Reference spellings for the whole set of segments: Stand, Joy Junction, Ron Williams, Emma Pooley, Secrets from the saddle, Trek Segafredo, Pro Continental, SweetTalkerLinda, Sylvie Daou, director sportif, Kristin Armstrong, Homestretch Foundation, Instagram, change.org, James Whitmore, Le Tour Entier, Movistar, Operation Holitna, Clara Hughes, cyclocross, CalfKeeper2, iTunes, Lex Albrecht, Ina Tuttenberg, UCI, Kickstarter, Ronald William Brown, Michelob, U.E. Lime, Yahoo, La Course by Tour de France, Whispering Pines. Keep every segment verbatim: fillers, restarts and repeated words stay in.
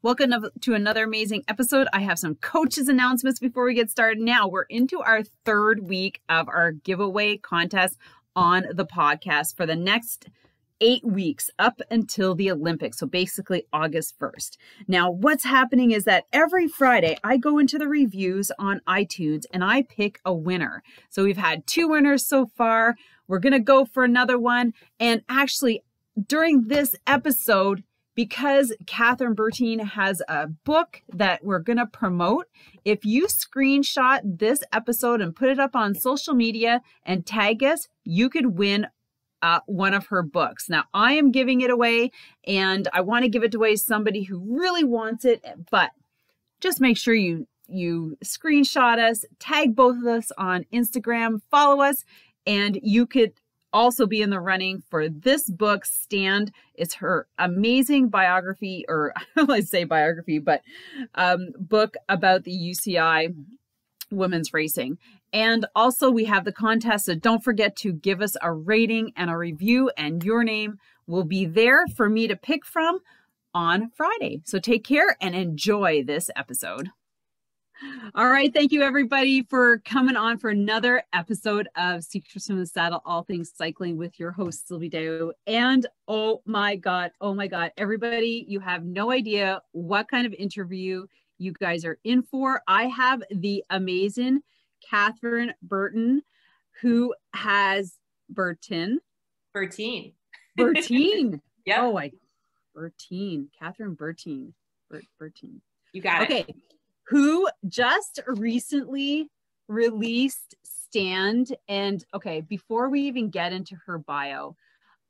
Welcome to another amazing episode. I have some coaches announcements before we get started. Now we're into our third week of our giveaway contest on the podcast for the next eight weeks up until the Olympics. So basically August first. Now what's happening is that every Friday I go into the reviews on iTunes and I pick a winner. So we've had two winners so far. We're going to go for another one. And actually during this episode, because Kathryn Bertine has a book that we're going to promote, if you screenshot this episode and put it up on social media and tag us, you could win uh, one of her books. Now, I am giving it away, and I want to give it away to somebody who really wants it, but just make sure you, you screenshot us, tag both of us on Instagram, follow us, and you could also be in the running for this book, Stand. It's her amazing biography, or I say biography, but um, book about the U C I women's racing. And also we have the contest, so don't forget to give us a rating and a review, and your name will be there for me to pick from on Friday. So take care and enjoy this episode. All right. Thank you, everybody, for coming on for another episode of Secrets from the Saddle, All Things Cycling with your host, Sylvie Daou. And oh, my God. Oh, my God. Everybody, you have no idea what kind of interview you guys are in for. I have the amazing Kathryn Bertine, who has Bertine. Bertine. Bertine. Yeah. Oh, I Bertine. Kathryn Bertine. Bert, Bertine. You got okay. it. Okay. Who just recently released Stand. And okay, before we even get into her bio,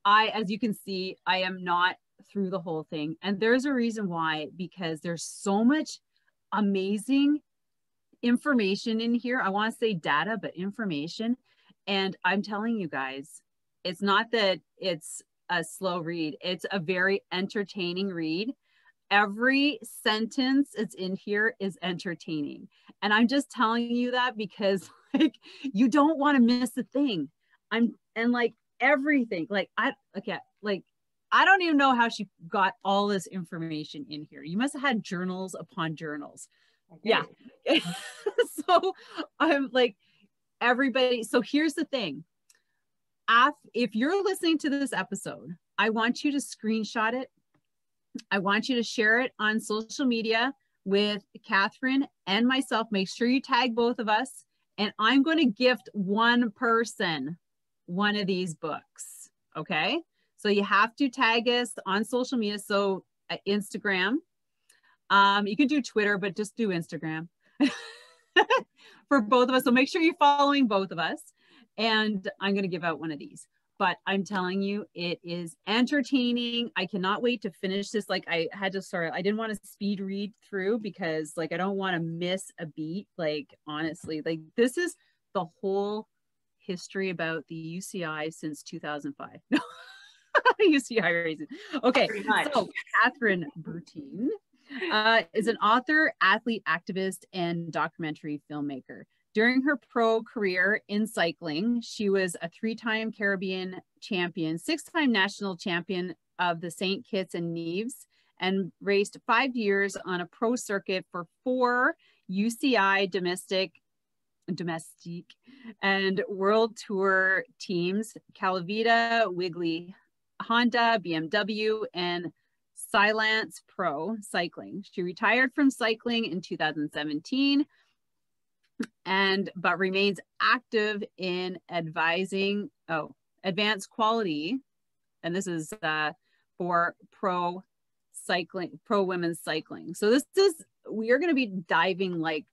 I, as you can see, I am not through the whole thing. And there's a reason why, because there's so much amazing information in here. I want to say data, but information. And I'm telling you guys, it's not that it's a slow read. It's a very entertaining read. Every sentence that's in here is entertaining. And I'm just telling you that because, like, you don't want to miss a thing. I'm, and like everything, like I, okay, like, I don't even know how she got all this information in here. You must've had journals upon journals. Okay. Yeah. So I'm like, everybody. So here's the thing. If you're listening to this episode, I want you to screenshot it. I want you to share it on social media with Kathryn and myself. Make sure you tag both of us. And I'm going to gift one person one of these books. Okay. So you have to tag us on social media. So uh, Instagram, um, you can do Twitter, but just do Instagram for both of us. So make sure you're following both of us. And I'm going to give out one of these. But I'm telling you, it is entertaining. I cannot wait to finish this. Like I had to start, I didn't want to speed read through because like, I don't want to miss a beat. Like, honestly, like this is the whole history about the U C I since two thousand five. No, U C I reason. Okay, so Kathryn Bertine uh, is an author, athlete, activist, and documentary filmmaker. During her pro career in cycling, she was a three-time Caribbean champion, six-time national champion of the Saint Kitts and Nevis, and raced five years on a pro circuit for four U C I domestic, domestic and world tour teams, Colavita, Wiggle-Honda, B M W, and Cylance Pro Cycling. She retired from cycling in two thousand seventeen. And but remains active in advising oh advanced quality, and this is uh for pro cycling pro women's cycling. So this is, we are going to be diving like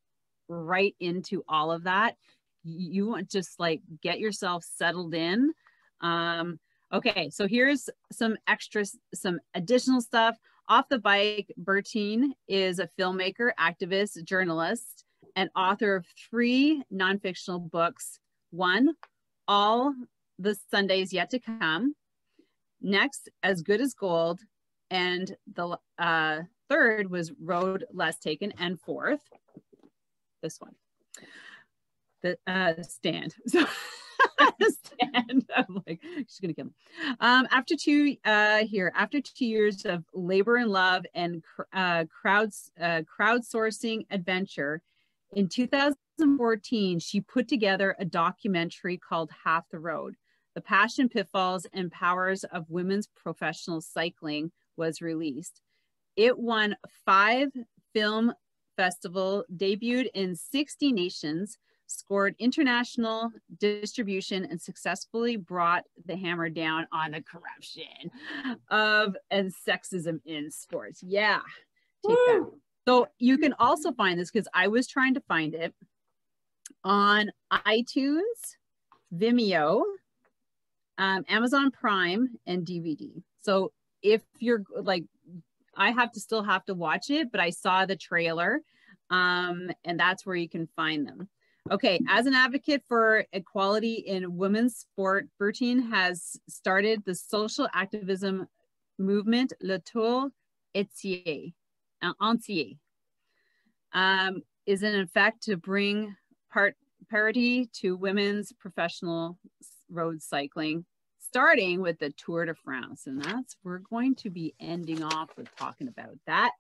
right into all of that. You want just like get yourself settled in. Um okay, so here's some extra some additional stuff. Off the Bike, Bertine is a filmmaker, activist, journalist, and author of three non-fictional books. One, All the Sundays Yet to Come. Next, As Good as Gold. And the uh, third was Road Less Taken. And fourth, this one, the uh, Stand. So Stand. I'm like, she's gonna kill me. Um, after two uh, here, after two years of labor and love and cr uh, crowds uh, crowdsourcing adventure, in two thousand fourteen she put together a documentary called Half the Road. The Passion, Pitfalls, and Powers of Women's Professional Cycling was released. It won five film festivals, debuted in sixty nations, scored international distribution, and successfully brought the hammer down on the corruption of and sexism in sports. Yeah. Take that. So you can also find this, because I was trying to find it, on iTunes, Vimeo, Um, Amazon Prime, and D V D. So if you're like, I have to still have to watch it, but I saw the trailer, um, and that's where you can find them. Okay, as an advocate for equality in women's sport, Bertine has started the social activism movement Le Tour Entier, um, is in effect to bring part parity to women's professional road cycling, starting with the Tour de France. And that's, we're going to be ending off with talking about that.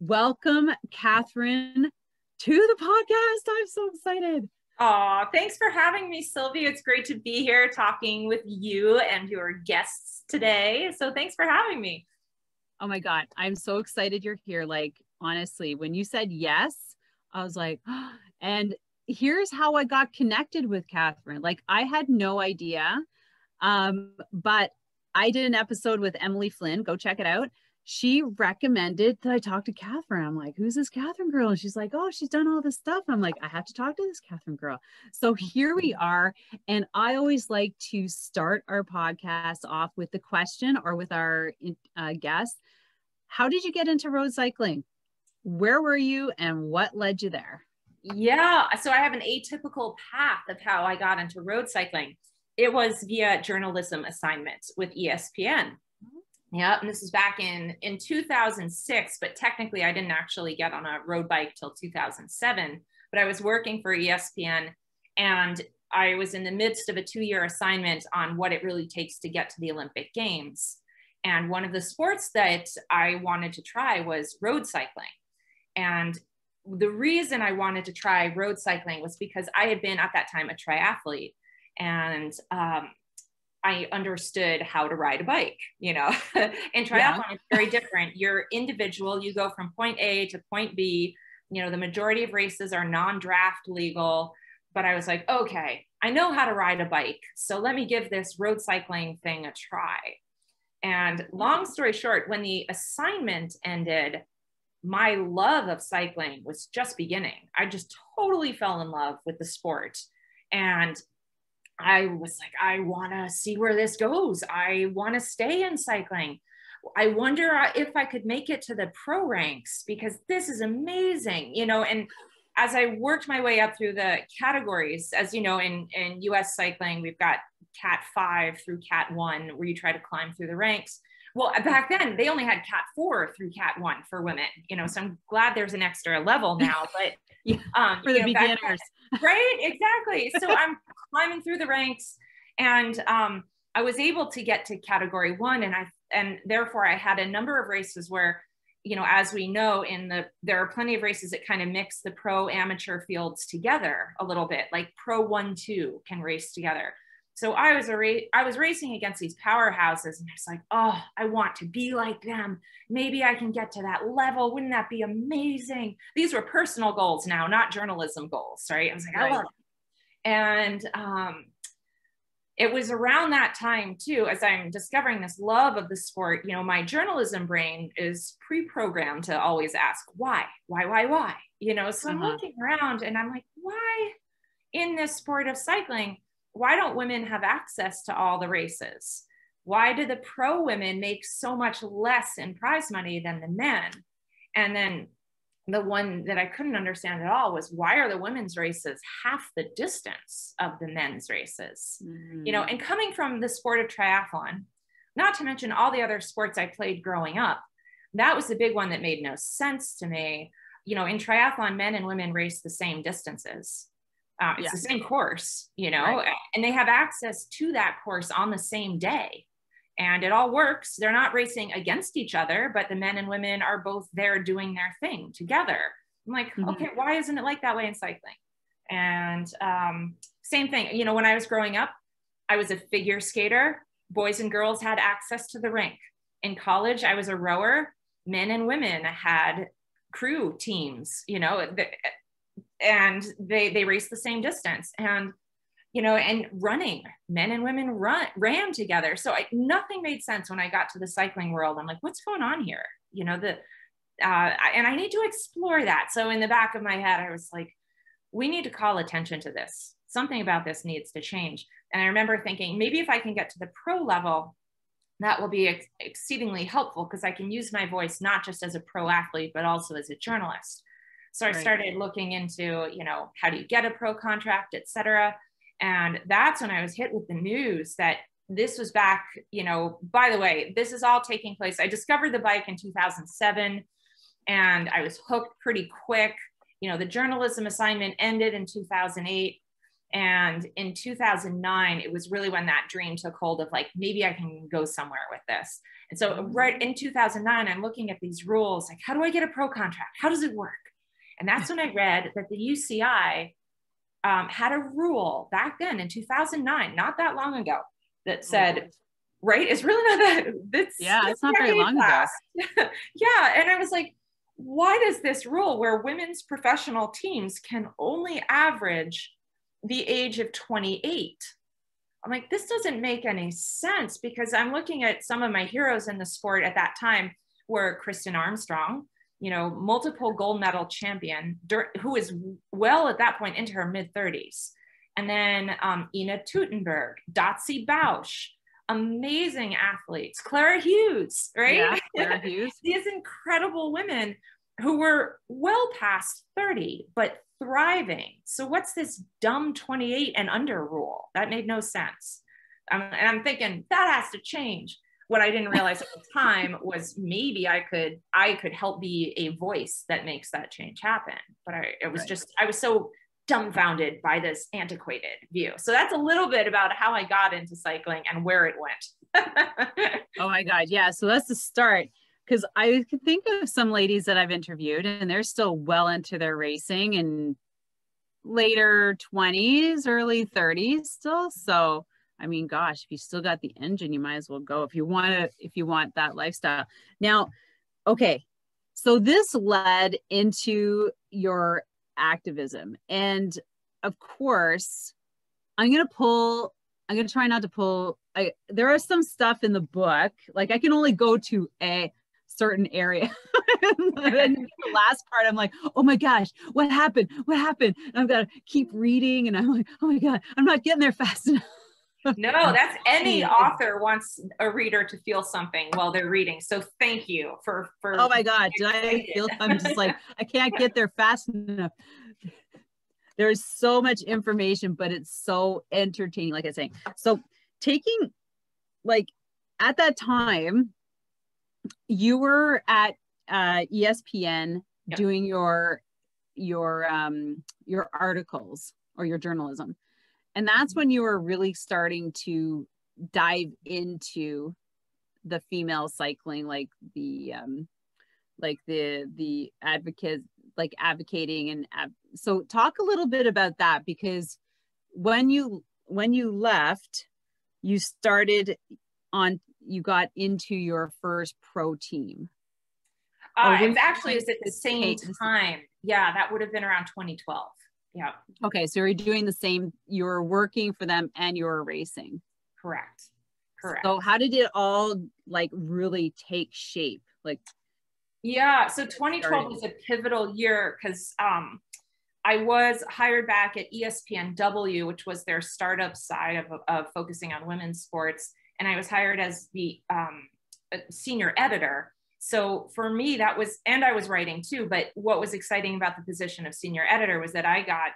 Welcome, Kathryn, to the podcast. I'm so excited. Oh, thanks for having me, Sylvie. It's great to be here talking with you and your guests today. So thanks for having me. Oh my God, I'm so excited you're here. Like, honestly, when you said yes, I was like, oh. And here's how I got connected with Kathryn. Like, I had no idea, um, but I did an episode with Emily Flynn. Go check it out. She recommended that I talk to Kathryn. I'm like, who's this Kathryn girl? And she's like, oh, she's done all this stuff. I'm like, I have to talk to this Kathryn girl. So here we are. And I always like to start our podcast off with the question, or with our uh, guest, how did you get into road cycling? Where were you, and what led you there? Yeah, so I have an atypical path of how I got into road cycling. It was via journalism assignments with E S P N. Yeah, and this is back in, in two thousand six, but technically I didn't actually get on a road bike till two thousand seven, but I was working for E S P N, and I was in the midst of a two-year assignment on what it really takes to get to the Olympic Games. And one of the sports that I wanted to try was road cycling. And the reason I wanted to try road cycling was because I had been at that time a triathlete, and um, I understood how to ride a bike, you know, and triathlon yeah. is very different. You're individual, you go from point A to point B, you know, the majority of races are non-draft legal, but I was like, okay, I know how to ride a bike, so let me give this road cycling thing a try. And long story short, when the assignment ended, my love of cycling was just beginning. I just totally fell in love with the sport. And I was like, I want to see where this goes. I want to stay in cycling. I wonder if I could make it to the pro ranks, because this is amazing, you know. And as I worked my way up through the categories, as you know, in, in U S cycling, we've got Cat five through Cat one, where you try to climb through the ranks. Well, back then they only had Cat four through Cat one for women, you know, so I'm glad there's an extra level now, but yeah, um, for the know, beginners. Then, right, exactly. So I'm climbing through the ranks, and um, I was able to get to category one, and I, and therefore I had a number of races where, you know, as we know, in the, there are plenty of races that kind of mix the pro amateur fields together a little bit, like pro one, two can race together. So I was, a I was racing against these powerhouses, and I was like, oh, I want to be like them. Maybe I can get to that level. Wouldn't that be amazing? These were personal goals now, not journalism goals, right? I was like, right. I love it. And um, it was around that time too, as I'm discovering this love of the sport, you know, my journalism brain is pre-programmed to always ask why, why, why, why, you know? So uh-huh. I'm looking around, and I'm like, why in this sport of cycling, why don't women have access to all the races? Why do the pro women make so much less in prize money than the men? And then the one that I couldn't understand at all was, why are the women's races half the distance of the men's races? Mm. You know, and coming from the sport of triathlon, not to mention all the other sports I played growing up, that was the big one that made no sense to me. You know, in triathlon, men and women race the same distances. Uh, it's yeah. the same course, you know, right. and they have access to that course on the same day. And it all works. They're not racing against each other, but the men and women are both there doing their thing together. I'm like, mm-hmm. okay, why isn't it like that way in cycling? And um, same thing, you know, when I was growing up, I was a figure skater. Boys and girls had access to the rink. In college, I was a rower. Men and women had crew teams, you know, the, and they, they raced the same distance. And you know, and running, men and women run, ran together. So I, nothing made sense when I got to the cycling world. I'm like, what's going on here? You know, the, uh, I, and I need to explore that. So in the back of my head, I was like, we need to call attention to this. Something about this needs to change. And I remember thinking, maybe if I can get to the pro level, that will be ex- exceedingly helpful because I can use my voice, not just as a pro athlete, but also as a journalist. So I started looking into, you know, how do you get a pro contract, et cetera. And that's when I was hit with the news that this was back, you know, by the way, this is all taking place. I discovered the bike in two thousand seven and I was hooked pretty quick. You know, the journalism assignment ended in two thousand eight. And in two thousand nine, it was really when that dream took hold of like, maybe I can go somewhere with this. And so right in two thousand nine, I'm looking at these rules, like, how do I get a pro contract? How does it work? And that's when I read that the U C I Um, had a rule back then in two thousand nine, not that long ago, that said, right, it's really not that, that's, yeah, it's not very long ago. Yeah, and I was like, why does this rule where women's professional teams can only average the age of twenty-eight? I'm like, this doesn't make any sense because I'm looking at some of my heroes in the sport at that time were Kristin Armstrong, you know, multiple gold medal champion, who is well at that point into her mid thirties. And then um, Ina Tuttenberg, Dotsie Bausch, amazing athletes, Clara Hughes, right? Yeah, Clara Hughes. These incredible women who were well past thirty, but thriving. So what's this dumb twenty-eight and under rule? That made no sense. Um, and I'm thinking that has to change. What I didn't realize at the time was maybe I could I could help be a voice that makes that change happen. But I, it was right. just, I was so dumbfounded by this antiquated view. So that's a little bit about how I got into cycling and where it went. Oh my God, yeah. So that's the start. Because I can think of some ladies that I've interviewed and they're still well into their racing and later twenties, early thirties still. So I mean, gosh, if you still got the engine, you might as well go if you want to, if you want that lifestyle. Now, okay, so this led into your activism. And of course, I'm going to pull, I'm going to try not to pull, I, there are some stuff in the book, like I can only go to a certain area. And the last part, I'm like, oh my gosh, what happened? What happened? And I've got to keep reading. And I'm like, oh my God, I'm not getting there fast enough. No, that's any author wants a reader to feel something while they're reading. So thank you for, for oh my God, did I feel, I'm just like, I can't get there fast enough. There's so much information, but it's so entertaining, like I was saying. So taking, like at that time, you were at uh, E S P N yep. doing your, your, um, your articles or your journalism. And that's when you were really starting to dive into the female cycling, like the, um, like the, the advocates, like advocating. And ab so talk a little bit about that, because when you, when you left, you started on, you got into your first pro team. Uh, it actually is at the same time. Yeah. That would have been around twenty twelve. Yeah. Okay. So you're doing the same, you're working for them and you're racing. Correct. Correct. So how did it all like really take shape? Like, yeah. So twenty twelve was a pivotal year because um, I was hired back at E S P N W, which was their startup side of, of focusing on women's sports. And I was hired as the um, senior editor. So for me, that was, and I was writing too, but what was exciting about the position of senior editor was that I got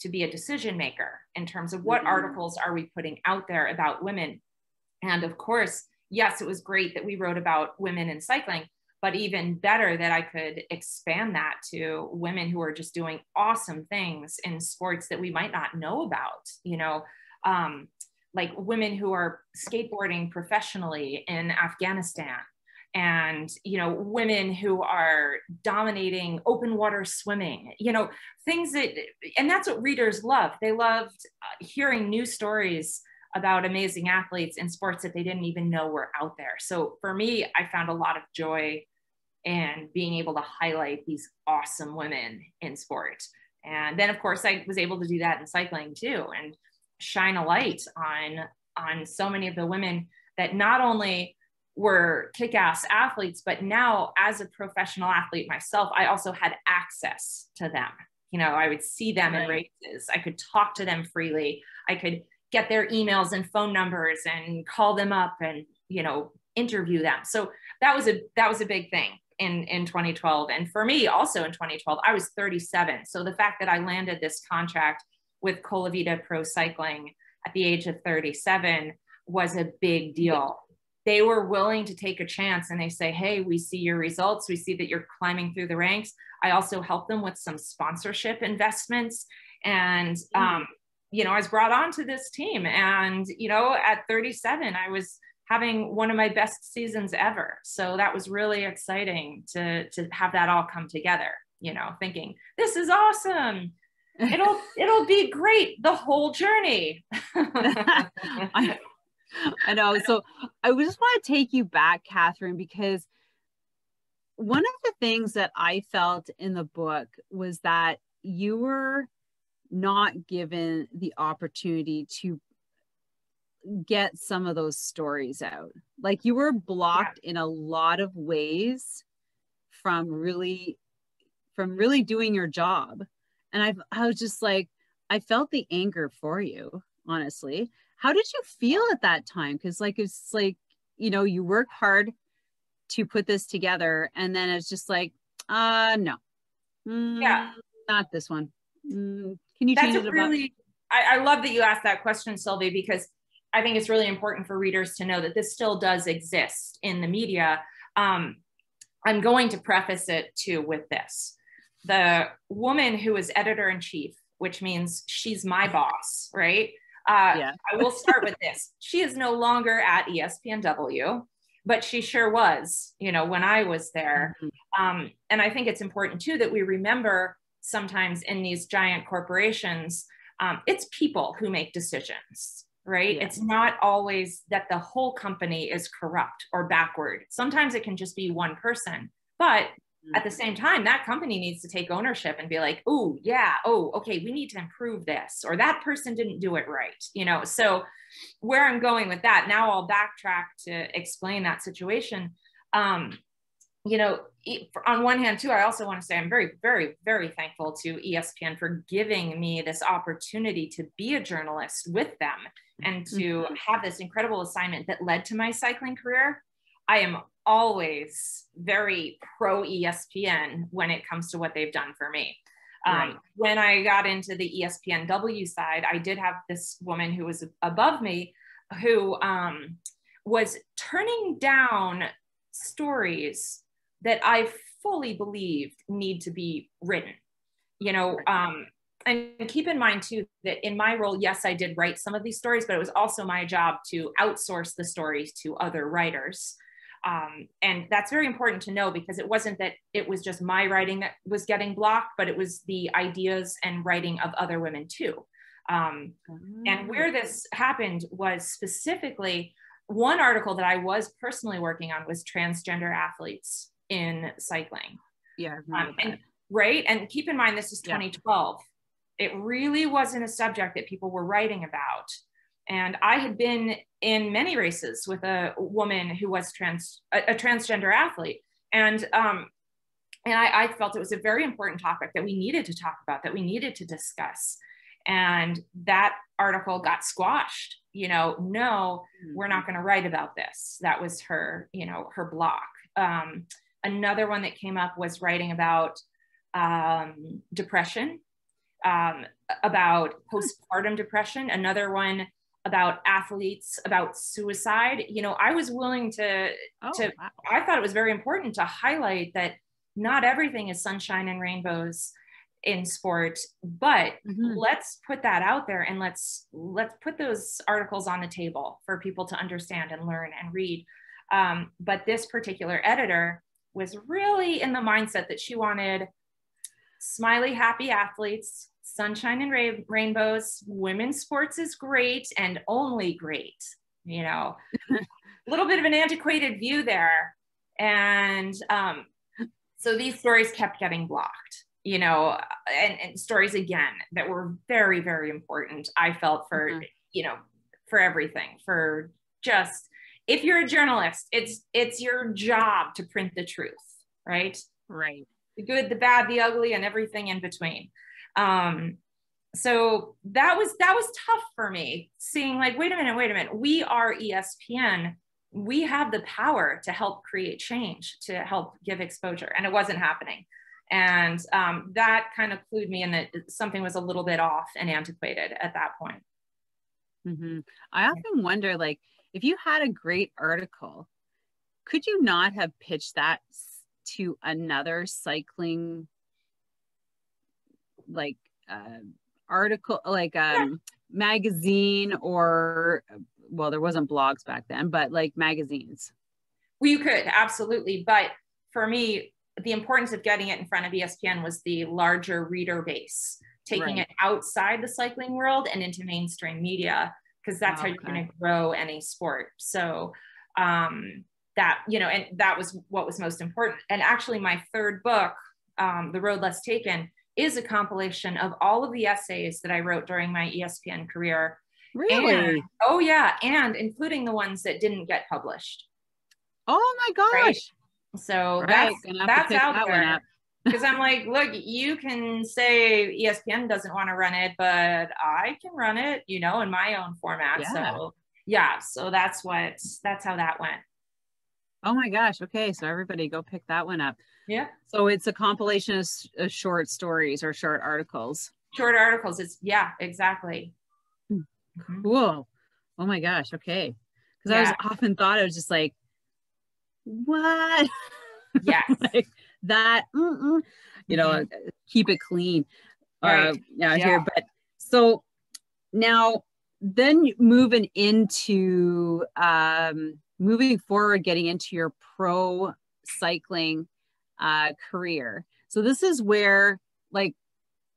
to be a decision maker in terms of what mm-hmm. articles are we putting out there about women. And of course, yes, it was great that we wrote about women in cycling, but even better that I could expand that to women who are just doing awesome things in sports that we might not know about, you know, um, like women who are skateboarding professionally in Afghanistan, and, you know, women who are dominating open water swimming, you know, things that, and that's what readers love. They loved hearing new stories about amazing athletes in sports that they didn't even know were out there. So for me, I found a lot of joy in being able to highlight these awesome women in sport. And then of course I was able to do that in cycling too, and shine a light on, on so many of the women that not only were kick-ass athletes, but now as a professional athlete myself, I also had access to them. You know, I would see them in races. I could talk to them freely. I could get their emails and phone numbers and call them up and, you know, interview them. So that was a, that was a big thing in, in twenty twelve. And for me also in twenty twelve, I was thirty-seven. So the fact that I landed this contract with Colavita Pro Cycling at the age of thirty-seven was a big deal. They were willing to take a chance, and they say, hey, we see your results. We see that you're climbing through the ranks. I also helped them with some sponsorship investments. And, um, you know, I was brought onto this team, and, you know, at thirty-seven, I was having one of my best seasons ever. So that was really exciting to, to have that all come together, you know, thinking this is awesome. It'll, it'll be great. The whole journey. I, I know. So I just want to take you back, Kathryn, because one of the things that I felt in the book was that you were not given the opportunity to get some of those stories out. Like you were blocked yeah. in a lot of ways from really, from really doing your job. And I've, I was just like, I felt the anger for you, honestly. How did you feel at that time? Because like, it's like, you know, you work hard to put this together, and then it's just like, uh, no, mm, yeah, not this one. Mm, can you That's change it a really, I, I love that you asked that question, Sylvie, because I think it's really important for readers to know that this still does exist in the media. Um, I'm going to preface it too with this. The woman who is editor-in-chief, which means she's my boss, right? Uh, yeah. I will start with this. She is no longer at E S P N W, but she sure was, you know, when I was there. Mm-hmm. Um, and I think it's important too, that we remember sometimes in these giant corporations, um, it's people who make decisions, right? Yeah. It's not always that the whole company is corrupt or backward. Sometimes it can just be one person, but mm-hmm. at the same time, that company needs to take ownership and be like, oh yeah, oh, okay, we need to improve this, or that person didn't do it right. You know, so where I'm going with that, now I'll backtrack to explain that situation. Um, you know, on one hand too, I also want to say I'm very, very, very thankful to E S P N for giving me this opportunity to be a journalist with them and to mm-hmm. have this incredible assignment that led to my cycling career. I am always very pro E S P N when it comes to what they've done for me. Right. Um, when I got into the E S P N W side, I did have this woman who was above me who um, was turning down stories that I fully believed need to be written, you know, um, and keep in mind too, that in my role, yes, I did write some of these stories, but it was also my job to outsource the stories to other writers. Um, and that's very important to know, because it wasn't that it was just my writing that was getting blocked, but it was the ideas and writing of other women too. Um, mm. And where this happened was specifically, one article that I was personally working on was transgender athletes in cycling. Yeah, um, and, right? And keep in mind, this is twenty twelve. Yeah. It really wasn't a subject that people were writing about. And I had been in many races with a woman who was trans, a, a transgender athlete. And, um, and I, I felt it was a very important topic that we needed to talk about, that we needed to discuss. And that article got squashed, you know, no, we're not going to write about this. That was her, you know, her block. Um, another one that came up was writing about um, depression, um, about postpartum depression. Another one about athletes, about suicide. You know, I was willing to, oh, to wow. I thought it was very important to highlight that not everything is sunshine and rainbows in sport, but mm-hmm. let's put that out there, and let's, let's put those articles on the table for people to understand and learn and read. Um, but this particular editor was really in the mindset that she wanted smiley, happy athletes, sunshine and ra- rainbows, women's sports is great and only great, you know, a little bit of an antiquated view there. And um, so these stories kept getting blocked, you know, and, and stories again that were very, very important, I felt, for, mm-hmm. you know, for everything, for just, if you're a journalist, it's, it's your job to print the truth, right? Right. The good, the bad, the ugly, and everything in between. Um, so that was, that was tough for me, seeing like, wait a minute, wait a minute, we are E S P N. We have the power to help create change, to help give exposure. And it wasn't happening. And, um, that kind of clued me in that something was a little bit off and antiquated at that point. Mm-hmm. I often wonder, like, if you had a great article, could you not have pitched that to another cycling, like, uh, article, like, um, yeah. magazine, or, well, there wasn't blogs back then, but like magazines? Well, you could, absolutely. But for me, the importance of getting it in front of E S P N was the larger reader base, taking right. it outside the cycling world and into mainstream media, because that's okay. how you're going to grow any sport. So um, that, you know, and that was what was most important. And actually my third book, um, The Road Less Taken, is a compilation of all of the essays that I wrote during my E S P N career. Really? And, oh yeah. And including the ones that didn't get published. Oh my gosh. Right? So right. that's, that's out that there. Because I'm like, look, you can say E S P N doesn't want to run it, but I can run it, you know, in my own format. Yeah. So yeah, so that's what, that's how that went. Oh my gosh. Okay. So everybody go pick that one up. Yeah. So it's a compilation of, of short stories or short articles. Short articles. It's yeah, exactly. Cool. Oh my gosh. Okay. Because yeah. I was often thought, I was just like, what? Yes. like, that mm-mm. you know mm-hmm. keep it clean right. uh yeah, yeah. here. But so now then moving into um moving forward, getting into your pro cycling uh career, so this is where like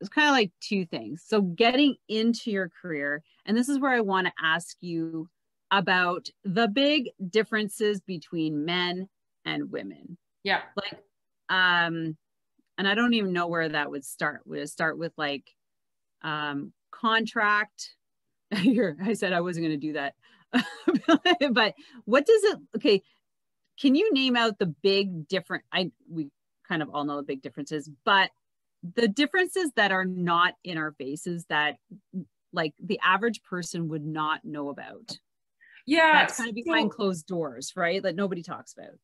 it's kind of like two things. So getting into your career, and this is where I want to ask you about the big differences between men and women. Yeah. Like Um, and I don't even know where that would start. Would it start with like, um, contract? I said I wasn't going to do that, but what does it, okay. Can you name out the big different, I, we kind of all know the big differences, but the differences that are not in our faces that like the average person would not know about? Yeah. That's kind of behind closed doors, right? That nobody talks about.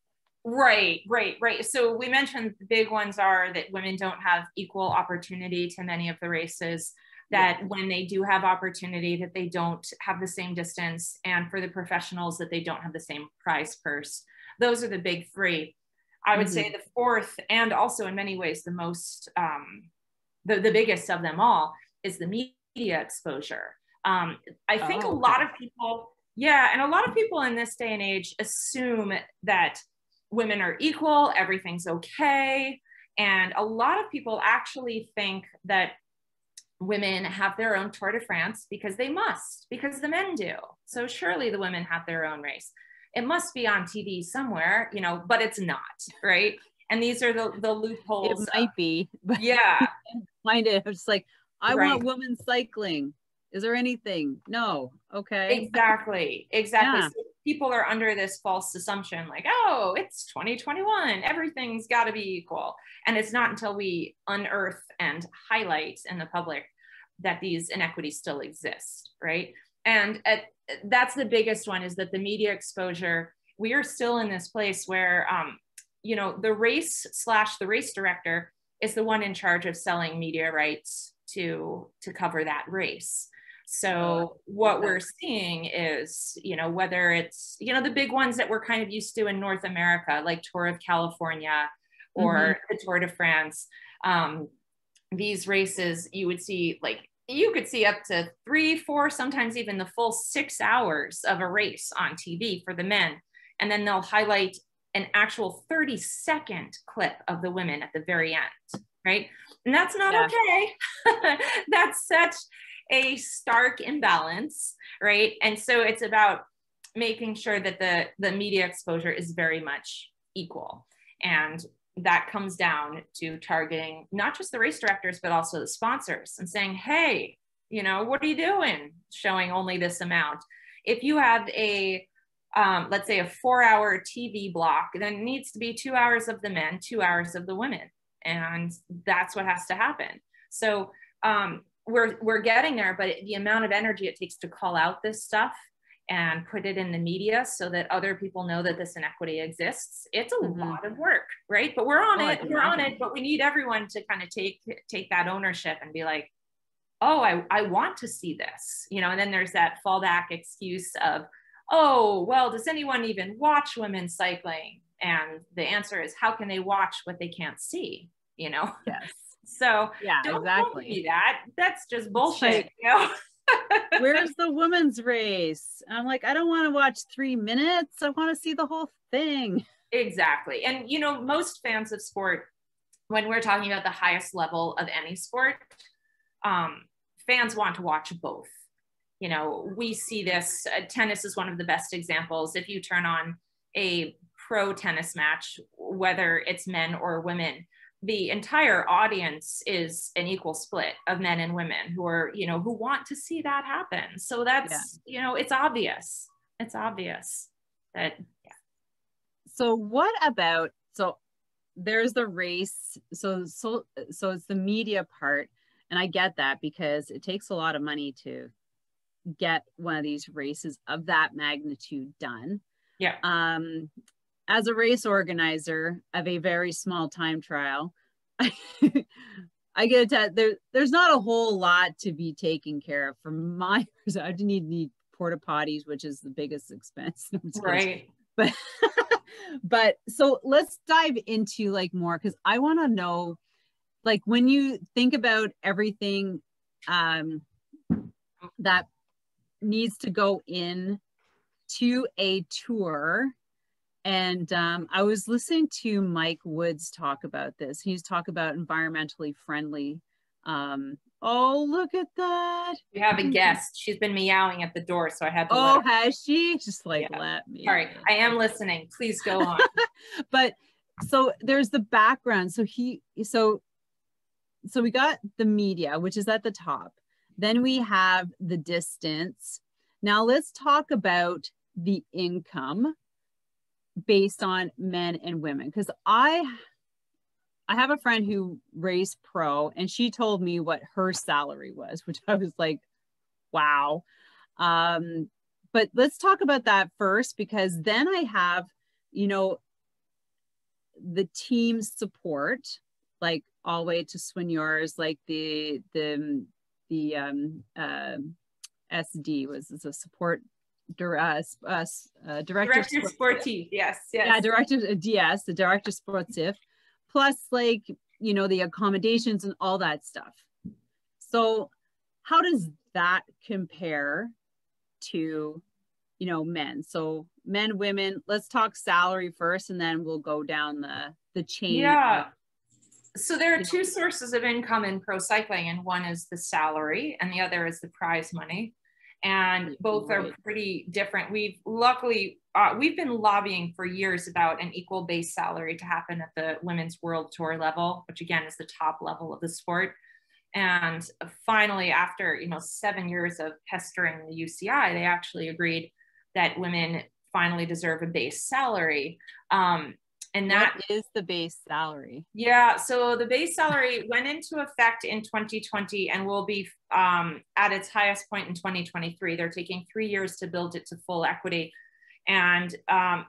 Right, right, right. So we mentioned the big ones are that women don't have equal opportunity to many of the races, that yeah. when they do have opportunity, that they don't have the same distance, and for the professionals that they don't have the same prize purse. Those are the big three. I would mm-hmm. say the fourth, and also in many ways the most, um, the, the biggest of them all, is the media exposure. Um, I think oh, a lot okay. of people, yeah, and a lot of people in this day and age assume that women are equal, everything's okay. And a lot of people actually think that women have their own Tour de France because they must, because the men do. So surely the women have their own race. It must be on T V somewhere, you know, but it's not, right? And these are the, the loopholes. It might be. But yeah. Find it. I'm just like, I right. want women cycling. Is there anything? No. Okay. Exactly. Exactly. Yeah. So people are under this false assumption, like, oh, it's twenty twenty-one, everything's got to be equal. And it's not until we unearth and highlight in the public that these inequities still exist, right? And at, that's the biggest one, is that the media exposure, we are still in this place where, um, you know, the race slash the race director is the one in charge of selling media rights to, to cover that race. So what we're seeing is, you know, whether it's, you know, the big ones that we're kind of used to in North America, like Tour of California or mm-hmm. the Tour de France, um, these races you would see, like, you could see up to three, four, sometimes even the full six hours of a race on T V for the men. And then they'll highlight an actual thirty second clip of the women at the very end, right? And that's not yeah. okay. That's such a stark imbalance, right? And so it's about making sure that the, the media exposure is very much equal. And that comes down to targeting not just the race directors, but also the sponsors and saying, hey, you know, what are you doing? Showing only this amount. If you have a, um, let's say a four hour T V block, then it needs to be two hours of the men, two hours of the women. And that's what has to happen. So um, we're, we're getting there, but the amount of energy it takes to call out this stuff and put it in the media so that other people know that this inequity exists. It's a mm-hmm. lot of work, right? But we're on oh, it, we're on it, but we need everyone to kind of take take that ownership and be like, oh, I, I want to see this, you know? And then there's that fallback excuse of, oh, well, does anyone even watch women cycling? And the answer is, how can they watch what they can't see, you know? Yes. So yeah, don't exactly. call me that, that's just bullshit, like, you know? Where's the women's race? I'm like, I don't want to watch three minutes. I want to see the whole thing. Exactly. And, you know, most fans of sport, when we're talking about the highest level of any sport, um, fans want to watch both. You know, we see this, uh, tennis is one of the best examples. If you turn on a pro tennis match, whether it's men or women, the entire audience is an equal split of men and women who are, you know, who want to see that happen. So that's, yeah. you know, it's obvious. It's obvious that, yeah. So what about, so there's the race. So, so, so it's the media part. And I get that because it takes a lot of money to get one of these races of that magnitude done. Yeah. Um, as a race organizer of a very small time trial, I, I get to, there, there's not a whole lot to be taken care of. For my, I need need porta potties, which is the biggest expense. Right. But, but so let's dive into like more, because I want to know, like when you think about everything um, that needs to go in to a tour. And um, I was listening to Mike Woods talk about this. He's talking about environmentally friendly. Um, oh, look at that. You have a guest. She's been meowing at the door, so I had to Oh, let her. Has she? Just like yeah. let me. All right. I am listening. Please go on. But so there's the background. So he, so, so we got the media, which is at the top. Then we have the distance. Now let's talk about the income based on men and women, because I I have a friend who raced pro and she told me what her salary was, which I was like, wow. Um, but let's talk about that first, because then I have, you know, the team support, like all the way to Soigneurs, like the the the um, uh, S D was is a support Dir uh, uh, uh, director, director sportif, sportif. Yes, yes, yeah, director uh, D S, the director sportif, plus like, you know, the accommodations and all that stuff. So how does that compare to, you know, men? So men, women, let's talk salary first, and then we'll go down the, the chain. Yeah. Of, so there are two know. sources of income in pro cycling, and one is the salary and the other is the prize money. And both are pretty different. We've luckily, uh, we've been lobbying for years about an equal base salary to happen at the women's world tour level, which again is the top level of the sport. And finally, after, you know, seven years of pestering the U C I, they actually agreed that women finally deserve a base salary. Um, and that what is the base salary. Yeah. So the base salary went into effect in twenty twenty and will be um, at its highest point in twenty twenty-three. They're taking three years to build it to full equity. And um,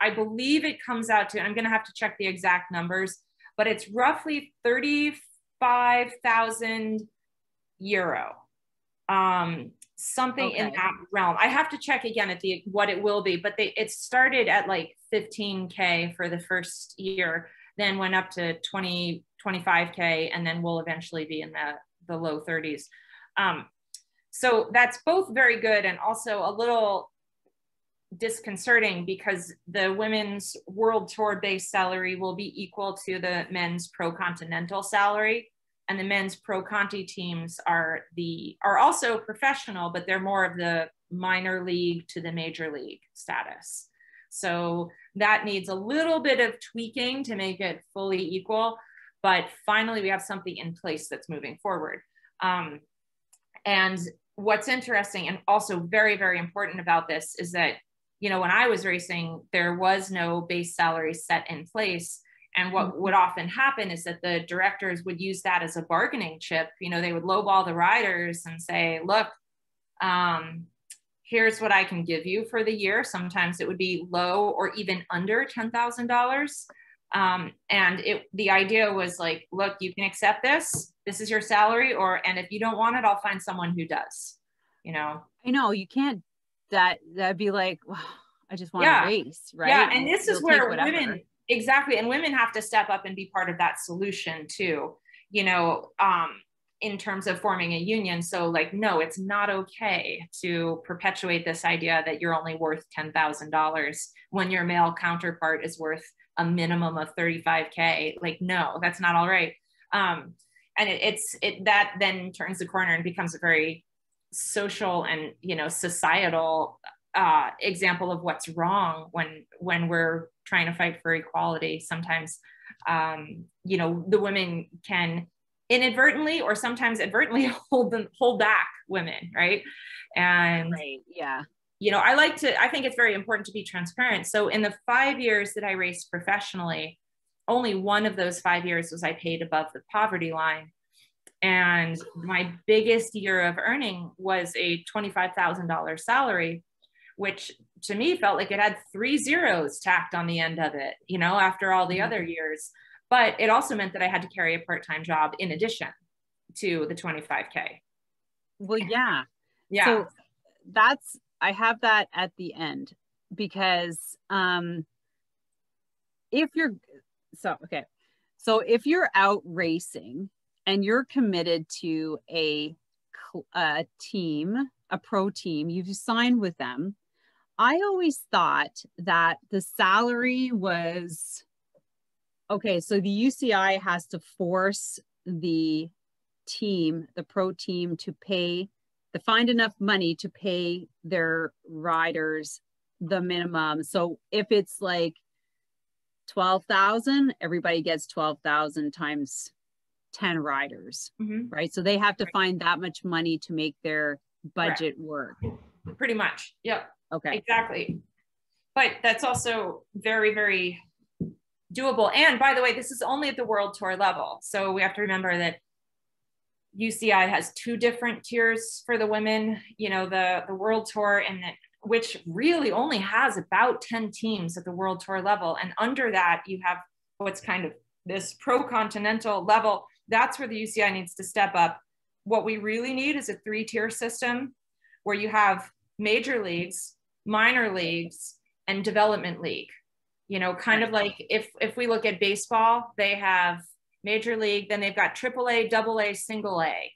I believe it comes out to, I'm going to have to check the exact numbers, but it's roughly thirty-five thousand euro um, something okay. in that realm. I have to check again at the, what it will be, but they, it started at like fifteen K for the first year, then went up to twenty, twenty-five K, and then we'll eventually be in the, the low thirties. Um, so that's both very good and also a little disconcerting because the women's world tour base salary will be equal to the men's pro continental salary, and the men's pro conti teams are the are also professional, but they're more of the minor league to the major league status. So that needs a little bit of tweaking to make it fully equal, but finally we have something in place that's moving forward. Um, and what's interesting and also very, very important about this is that, you know, when I was racing, there was no base salary set in place. And what would often happen is that the directors would use that as a bargaining chip. You know, they would lowball the riders and say, look, um, here's what I can give you for the year. Sometimes it would be low or even under ten thousand dollars. Um, and it, the idea was like, look, you can accept this. This is your salary, or, and if you don't want it, I'll find someone who does, you know? I know you can't. that that'd be like, wow, I just want yeah. to race, right? Yeah, and, and this is where women, exactly, and women have to step up and be part of that solution too, you know, um, in terms of forming a union. So like, no, it's not okay to perpetuate this idea that you're only worth ten thousand dollars when your male counterpart is worth a minimum of thirty-five K. Like, no, that's not all right. Um, and it, it's, it that then turns the corner and becomes a very social and, you know, societal uh, example of what's wrong when, when we're trying to fight for equality. Sometimes, um, you know, the women can inadvertently or sometimes advertently hold them, hold back women. Right. And right. yeah, you know, I like to, I think it's very important to be transparent. So in the five years that I raced professionally, only one of those five years was I paid above the poverty line. And my biggest year of earning was a twenty-five thousand dollars salary, which to me felt like it had three zeros tacked on the end of it, you know, after all the other years. But it also meant that I had to carry a part-time job in addition to the twenty-five K. Well, yeah. Yeah. So that's, I have that at the end because um, if you're, so, okay. So if you're out racing, and you're committed to a, a team, a pro team, you've signed with them. I always thought that the salary was, okay, so the U C I has to force the team, the pro team to pay, to find enough money to pay their riders the minimum. So if it's like twelve thousand, everybody gets twelve thousand times ten riders, mm-hmm. right? So they have to right. find that much money to make their budget right. work. Pretty much, yep. Okay. Exactly. But that's also very, very doable. And by the way, this is only at the World Tour level. So we have to remember that U C I has two different tiers for the women, you know, the, the World Tour, and the, which really only has about ten teams at the World Tour level. And under that, you have what's kind of this pro continental level. That's where the U C I needs to step up. What we really need is a three-tier system where you have major leagues, minor leagues, and development league. You know, kind of like if, if we look at baseball, they have major league, then they've got triple A, double A, single A.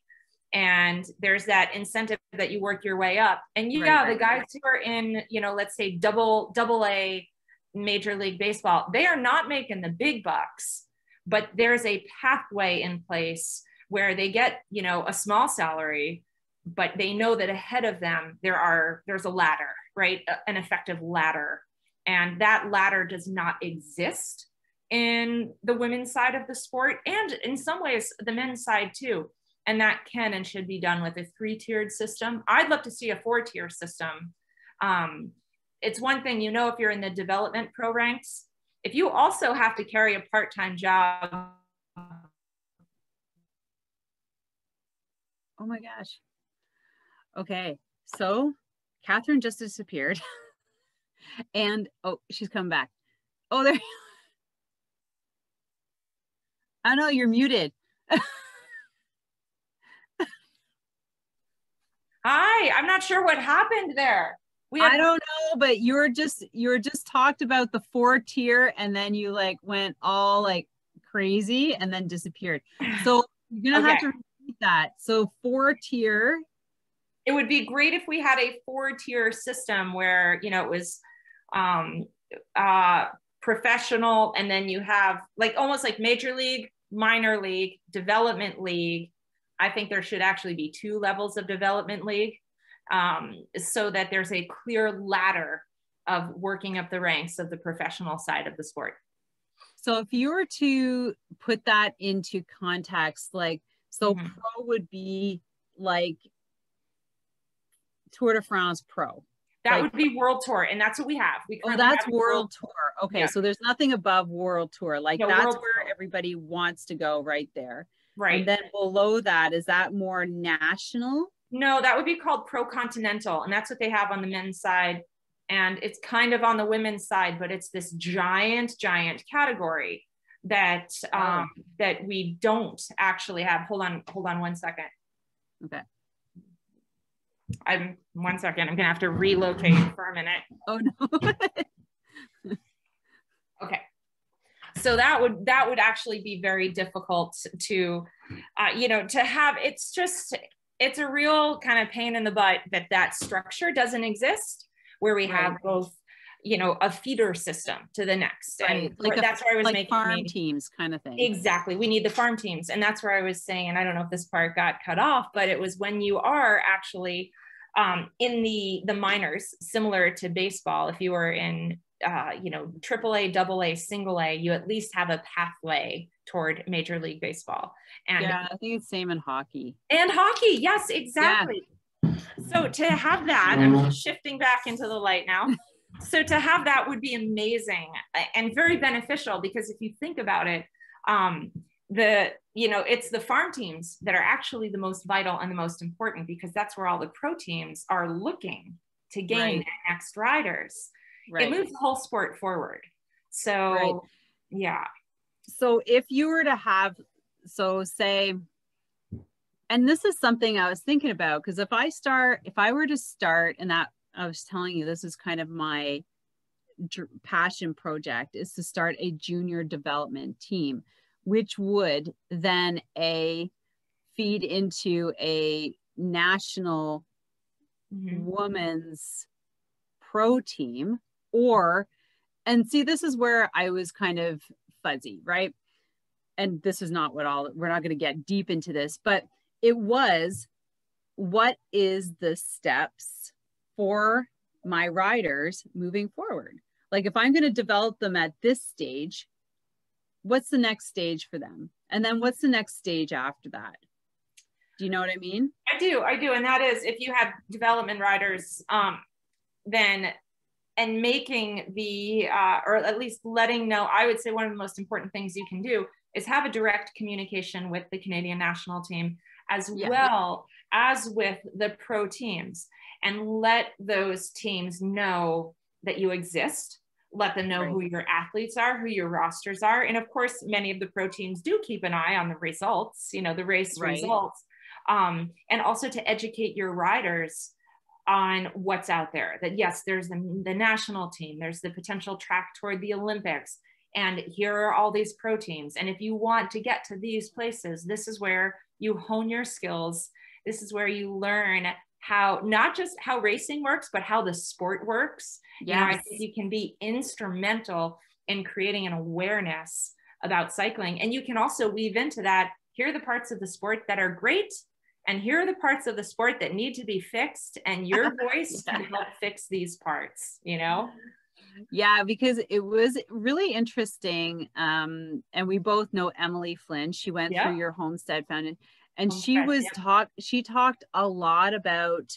And there's that incentive that you work your way up. And yeah, right, right, the guys right. who are in, you know, let's say double, double A major league baseball, they are not making the big bucks, but there's a pathway in place where they get, you know, a small salary, but they know that ahead of them, there are, there's a ladder, right? An effective ladder. And that ladder does not exist in the women's side of the sport. And in some ways, the men's side too. And that can and should be done with a three-tiered system. I'd love to see a four-tier system. Um, it's one thing, you know, if you're in the development pro ranks, if you also have to carry a part-time job. Oh my gosh. Okay. So Kathryn just disappeared and, oh, she's come back. Oh, there. I know you're muted. Hi, I'm not sure what happened there. We have- I don't know, but you were just, you were just talked about the four tier and then you like went all like crazy and then disappeared. So you're gonna okay. have to repeat that. So four tier. It would be great if we had a four tier system where, you know, it was um, uh, professional and then you have like almost like major league, minor league, development league. I think there should actually be two levels of development league um, so that there's a clear ladder of working up the ranks of the professional side of the sport. So if you were to put that into context, like, so mm-hmm. pro would be like Tour de France pro. That like, would be World Tour, and that's what we have. We oh, that's have World Tour. Tour. Okay, yeah. So there's nothing above World Tour. Like no, that's World where Tour. Everybody wants to go right there. Right. And then below that, is that more national? No, that would be called Pro Continental, and that's what they have on the men's side. And it's kind of on the women's side, but it's this giant, giant category that um, oh. that we don't actually have. Hold on, hold on one second. Okay. I'm one second. I'm gonna have to relocate for a minute. Oh no. Okay. So that would that would actually be very difficult to, uh, you know, to have. It's just it's a real kind of pain in the butt that that structure doesn't exist where we right. have both, you know, a feeder system to the next, right. and like that's a, where I was like making farm made. teams kind of thing. Exactly, we need the farm teams, and that's where I was saying. And I don't know if this part got cut off, but it was when you are actually um, in the the minors, similar to baseball. If you were in, uh, you know, triple A, double A, single A, you at least have a pathway toward Major League Baseball. And yeah, I think it's same in hockey. And hockey, yes, exactly. Yeah. So to have that, I'm just shifting back into the light now. So to have that would be amazing and very beneficial, because if you think about it, um, the, you know, it's the farm teams that are actually the most vital and the most important, because that's where all the pro teams are looking to gain right. their next riders. Right. It moves the whole sport forward. So, right. yeah. So if you were to have, so say, and this is something I was thinking about, because if I start, if I were to start and that, I was telling you, this is kind of my passion project, is to start a junior development team, which would then a feed into a national mm-hmm. women's pro team or, and see, this is where I was kind of fuzzy, right? And this is not what all, we're not going to get deep into this, but it was, what is the steps for my riders moving forward? Like if I'm going to develop them at this stage, what's the next stage for them? And then what's the next stage after that? Do you know what I mean? I do, I do. And that is if you have development riders, um, then, and making the, uh, or at least letting know, I would say one of the most important things you can do is have a direct communication with the Canadian national team as yeah. well as with the pro teams. And let those teams know that you exist. Let them know right. who your athletes are, who your rosters are. And of course, many of the pro teams do keep an eye on the results, you know, the race right. results. Um, and also to educate your riders on what's out there. That yes, there's the, the national team, there's the potential track toward the Olympics. And here are all these pro teams. And if you want to get to these places, this is where you hone your skills. This is where you learn how, not just how racing works, but how the sport works. Yes. You know, I think you can be instrumental in creating an awareness about cycling. And you can also weave into that, here are the parts of the sport that are great, and here are the parts of the sport that need to be fixed, and your voice yeah. can help fix these parts, you know? Yeah, because it was really interesting. Um, and we both know Emily Flynn. She went yeah. through your Homestead Foundation. And she was yeah. talk. She talked a lot about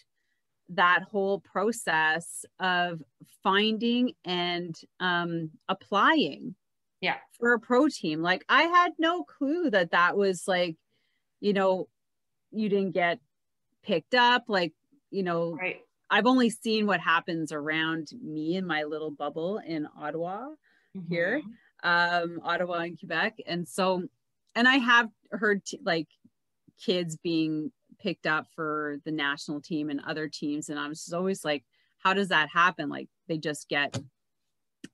that whole process of finding and um, applying, yeah, for a pro team. Like I had no clue that that was like, you know, you didn't get picked up. Like you know, right. I've only seen what happens around me in my little bubble in Ottawa, mm-hmm. here, um, Ottawa and Quebec, and so, and I have heard t- like. kids being picked up for the national team and other teams. And I was always like, how does that happen? Like they just get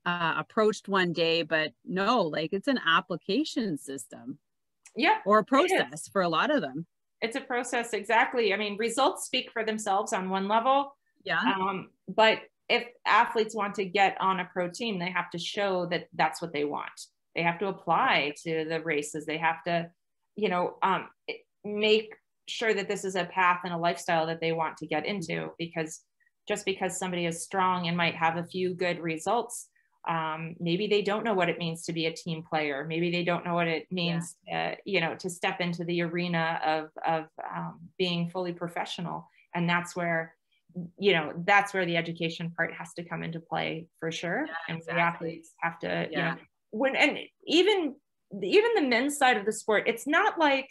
uh, approached one day, but no, like it's an application system. Yeah. Or a process for a lot of them. It's a process. Exactly. I mean, results speak for themselves on one level. Yeah. Um, but if athletes want to get on a pro team, they have to show that that's what they want. They have to apply to the races. They have to, you know, um, make sure that this is a path and a lifestyle that they want to get into, because just because somebody is strong and might have a few good results, um, maybe they don't know what it means to be a team player. Maybe they don't know what it means, yeah. uh, you know, to step into the arena of, of um, being fully professional. And that's where, you know, that's where the education part has to come into play for sure. Yeah, and exactly. The athletes have to, yeah. you know, when, and even, even the men's side of the sport, it's not like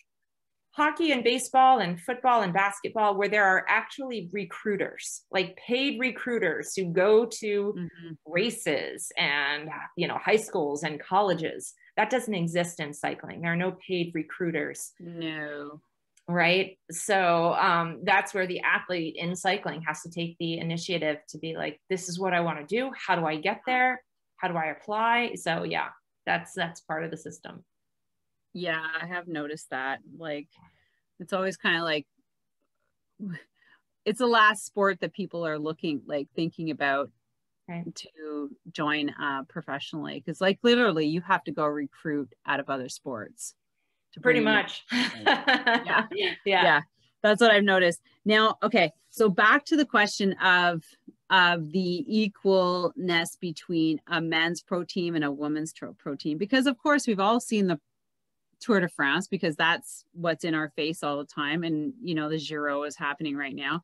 hockey and baseball and football and basketball where there are actually recruiters, like paid recruiters who go to mm-hmm. races and, you know, high schools and colleges. That doesn't exist in cycling. There are no paid recruiters. No. Right. So um, that's where the athlete in cycling has to take the initiative to be like, this is what I want to do. How do I get there? How do I apply? So yeah, that's, that's part of the system. Yeah, I have noticed that. Like, it's always kind of like, it's the last sport that people are looking, like thinking about right. to join uh, professionally. Because like literally you have to go recruit out of other sports. To Pretty much. yeah. yeah. Yeah. That's what I've noticed. Now, okay. So back to the question of, of the equalness between a men's pro team and a women's pro team, because of course we've all seen the Tour de France, because that's what's in our face all the time. And, you know, the Giro is happening right now.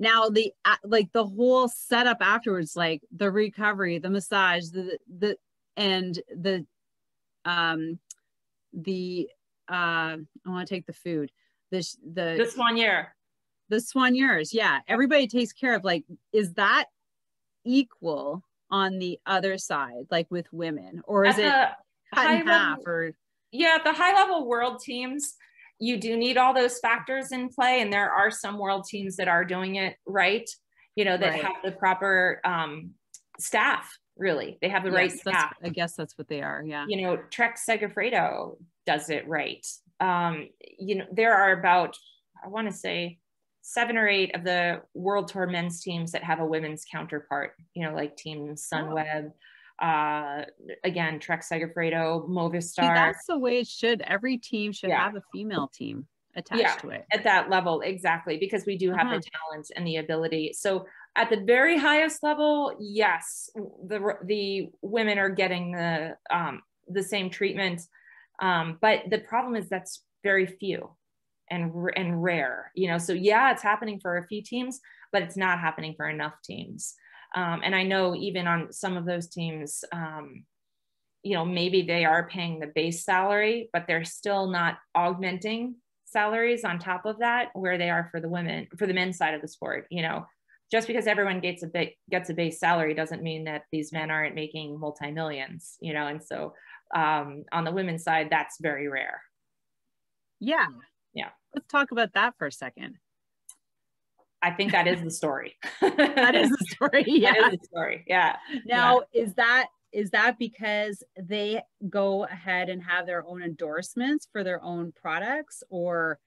Now the, like the whole setup afterwards, like the recovery, the massage, the, the, and the, um, the, uh, I want to take the food, the, the, the soigneur, the soigneurs. Yeah. Everybody takes care of, like, is that equal on the other side, like with women, or is it cut in half or? Yeah, the high level world teams, you do need all those factors in play. And there are some world teams that are doing it right, you know, that right. have the proper um, staff, really. They have the yes, right staff. I guess that's what they are, yeah. You know, Trek Segafredo does it right. Um, you know, there are about, I want to say, seven or eight of the World Tour men's teams that have a women's counterpart, you know, like Team Sunweb. Oh. Uh, again, Trek Segafredo, Movistar. See, that's the way it should. Every team should yeah. have a female team attached yeah, to it. At that level, exactly, because we do have uh-huh. the talent and the ability. So at the very highest level, yes, the the women are getting the um, the same treatment, um, but the problem is that's very few and and rare. You know, so yeah, it's happening for a few teams, but it's not happening for enough teams. Um, and I know even on some of those teams, um, you know, maybe they are paying the base salary, but they're still not augmenting salaries on top of that where they are for the women, for the men's side of the sport. You know, just because everyone gets a big, gets a base salary doesn't mean that these men aren't making multi-millions, you know? And so um, on the women's side, that's very rare. Yeah. Yeah. Let's talk about that for a second. I think that is the story. That is the story. Yeah. That is the story. Yeah. Now, yeah. is that is that because they go ahead and have their own endorsements for their own products, or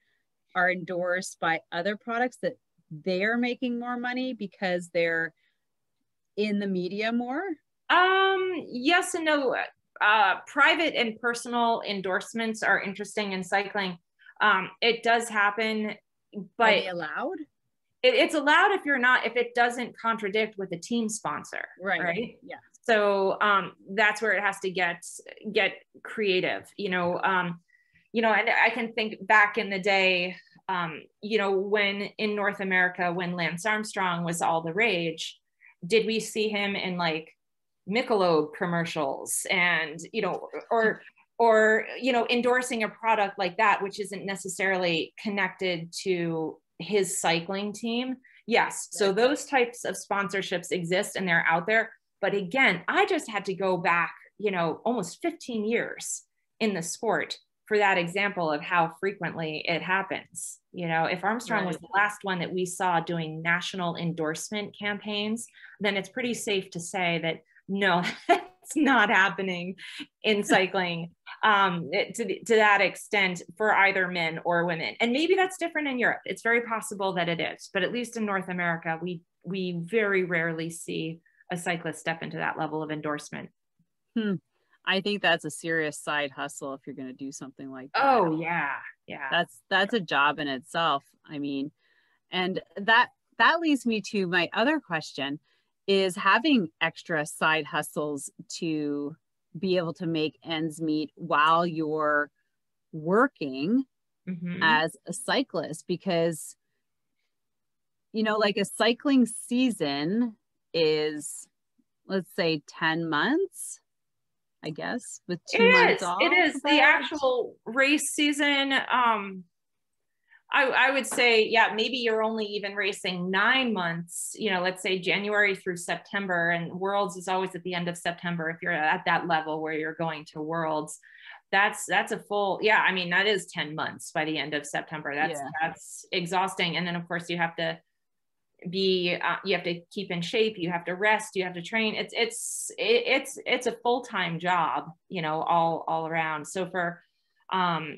are endorsed by other products that they are making more money because they're in the media more? Um, yes and no. Uh, private and personal endorsements are interesting in cycling. Um, it does happen, but are they allowed? It's allowed if you're not, if it doesn't contradict with a team sponsor, right? Right. Yeah. So um, that's where it has to get get creative, you know. Um, you know, and I can think back in the day, um, you know, when in North America, when Lance Armstrong was all the rage, did we see him in like Michelob commercials and you know, or or you know, endorsing a product like that, which isn't necessarily connected to his cycling team? Yes. So those types of sponsorships exist and they're out there. But again, I just had to go back, you know, almost fifteen years in the sport for that example of how frequently it happens. You know, if Armstrong right. was the last one that we saw doing national endorsement campaigns, then it's pretty safe to say that no, it's not happening in cycling um, to, to that extent for either men or women. And maybe that's different in Europe. It's very possible that it is, but at least in North America, we, we very rarely see a cyclist step into that level of endorsement. Hmm. I think that's a serious side hustle if you're going to do something like that. Oh yeah. Yeah. That's, that's a job in itself. I mean, and that, that leads me to my other question, is having extra side hustles to be able to make ends meet while you're working mm-hmm. as a cyclist, because, you know, like a cycling season is, let's say ten months, I guess, with two it months is. off. It is the actual race season. Um, I, I would say, yeah, maybe you're only even racing nine months, you know, let's say January through September, and Worlds is always at the end of September. If you're at that level where you're going to Worlds, that's, that's a full, yeah. I mean, that is ten months by the end of September. That's, yeah. that's exhausting. And then of course you have to be, uh, you have to keep in shape, you have to rest, you have to train. It's, it's, it's, it's a full-time job, you know, all, all around. So for, um,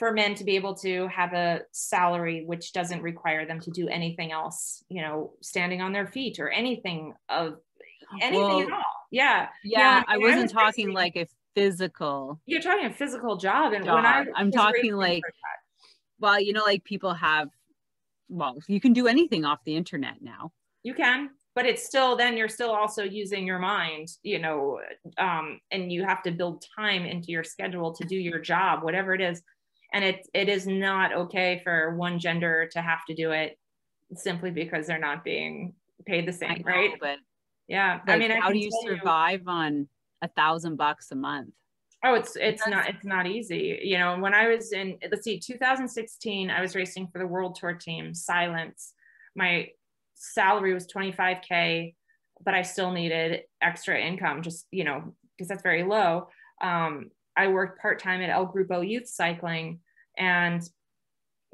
for men to be able to have a salary which doesn't require them to do anything else, you know, standing on their feet or anything of anything well, at all. Yeah. Yeah. yeah I, I wasn't I was talking racing. like a physical. You're talking a physical job. And job. when I I'm talking like, well, you know, like people have, well, you can do anything off the internet now. You can, but it's still, then you're still also using your mind, you know, um, and you have to build time into your schedule to do your job, whatever it is. And it, it is not okay for one gender to have to do it simply because they're not being paid the same, know, right? But yeah, like, I mean, how I do you survive you, on a thousand bucks a month? Oh, it's it's because not it's not easy, you know. When I was in, let's see, two thousand sixteen, I was racing for the World Tour team, Cylance. My salary was twenty-five K, but I still needed extra income, just you know, because that's very low. Um, I worked part-time at El Grupo Youth Cycling, and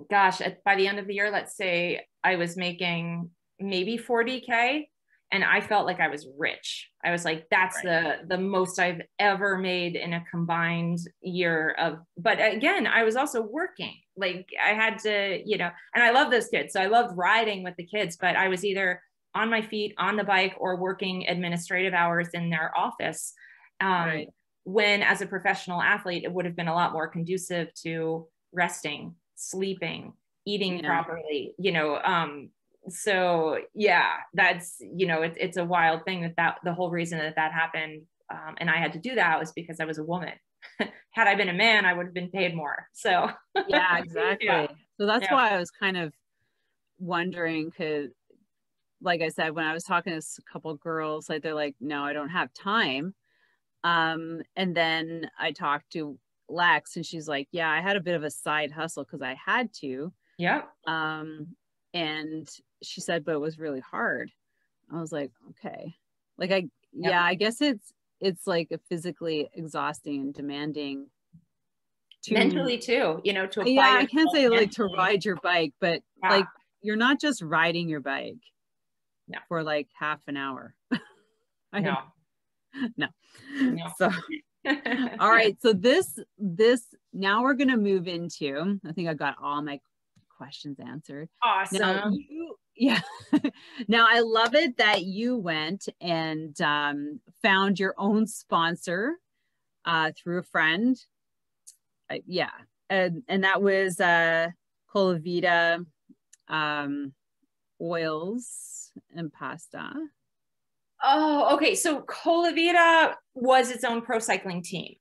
gosh, at, by the end of the year, let's say I was making maybe forty K, and I felt like I was rich. I was like, that's right. the, the most I've ever made in a combined year of, but again, I was also working. Like I had to, you know, and I love those kids. So I loved riding with the kids, but I was either on my feet, on the bike, or working administrative hours in their office. Um, right. When as a professional athlete, it would have been a lot more conducive to resting, sleeping, eating yeah. properly, you know? Um, so yeah, that's, you know, it, it's a wild thing that that the whole reason that that happened um, and I had to do that was because I was a woman. Had I been a man, I would have been paid more. So yeah, exactly. Yeah. So that's yeah. why I was kind of wondering, because like I said, when I was talking to a couple of girls, like they're like, no, I don't have time. Um, and then I talked to Lex and she's like, yeah, I had a bit of a side hustle because I had to. Yeah. Um, and she said, but it was really hard. I was like, okay. Like I, yeah, yeah I guess it's, it's like a physically exhausting and demanding. To, mentally too, you know, to apply. Yeah, I can't say mentally. like to ride your bike, but yeah. like, you're not just riding your bike no. for like half an hour. I know. No. no. So, all right. So this, this, now we're going to move into, I think I got all my questions answered. Awesome. Now you, yeah. Now I love it that you went and, um, found your own sponsor, uh, through a friend. Uh, yeah. And, and that was, uh, Colavita, um, oils and pasta. Oh, okay. So Colavita was its own pro cycling team.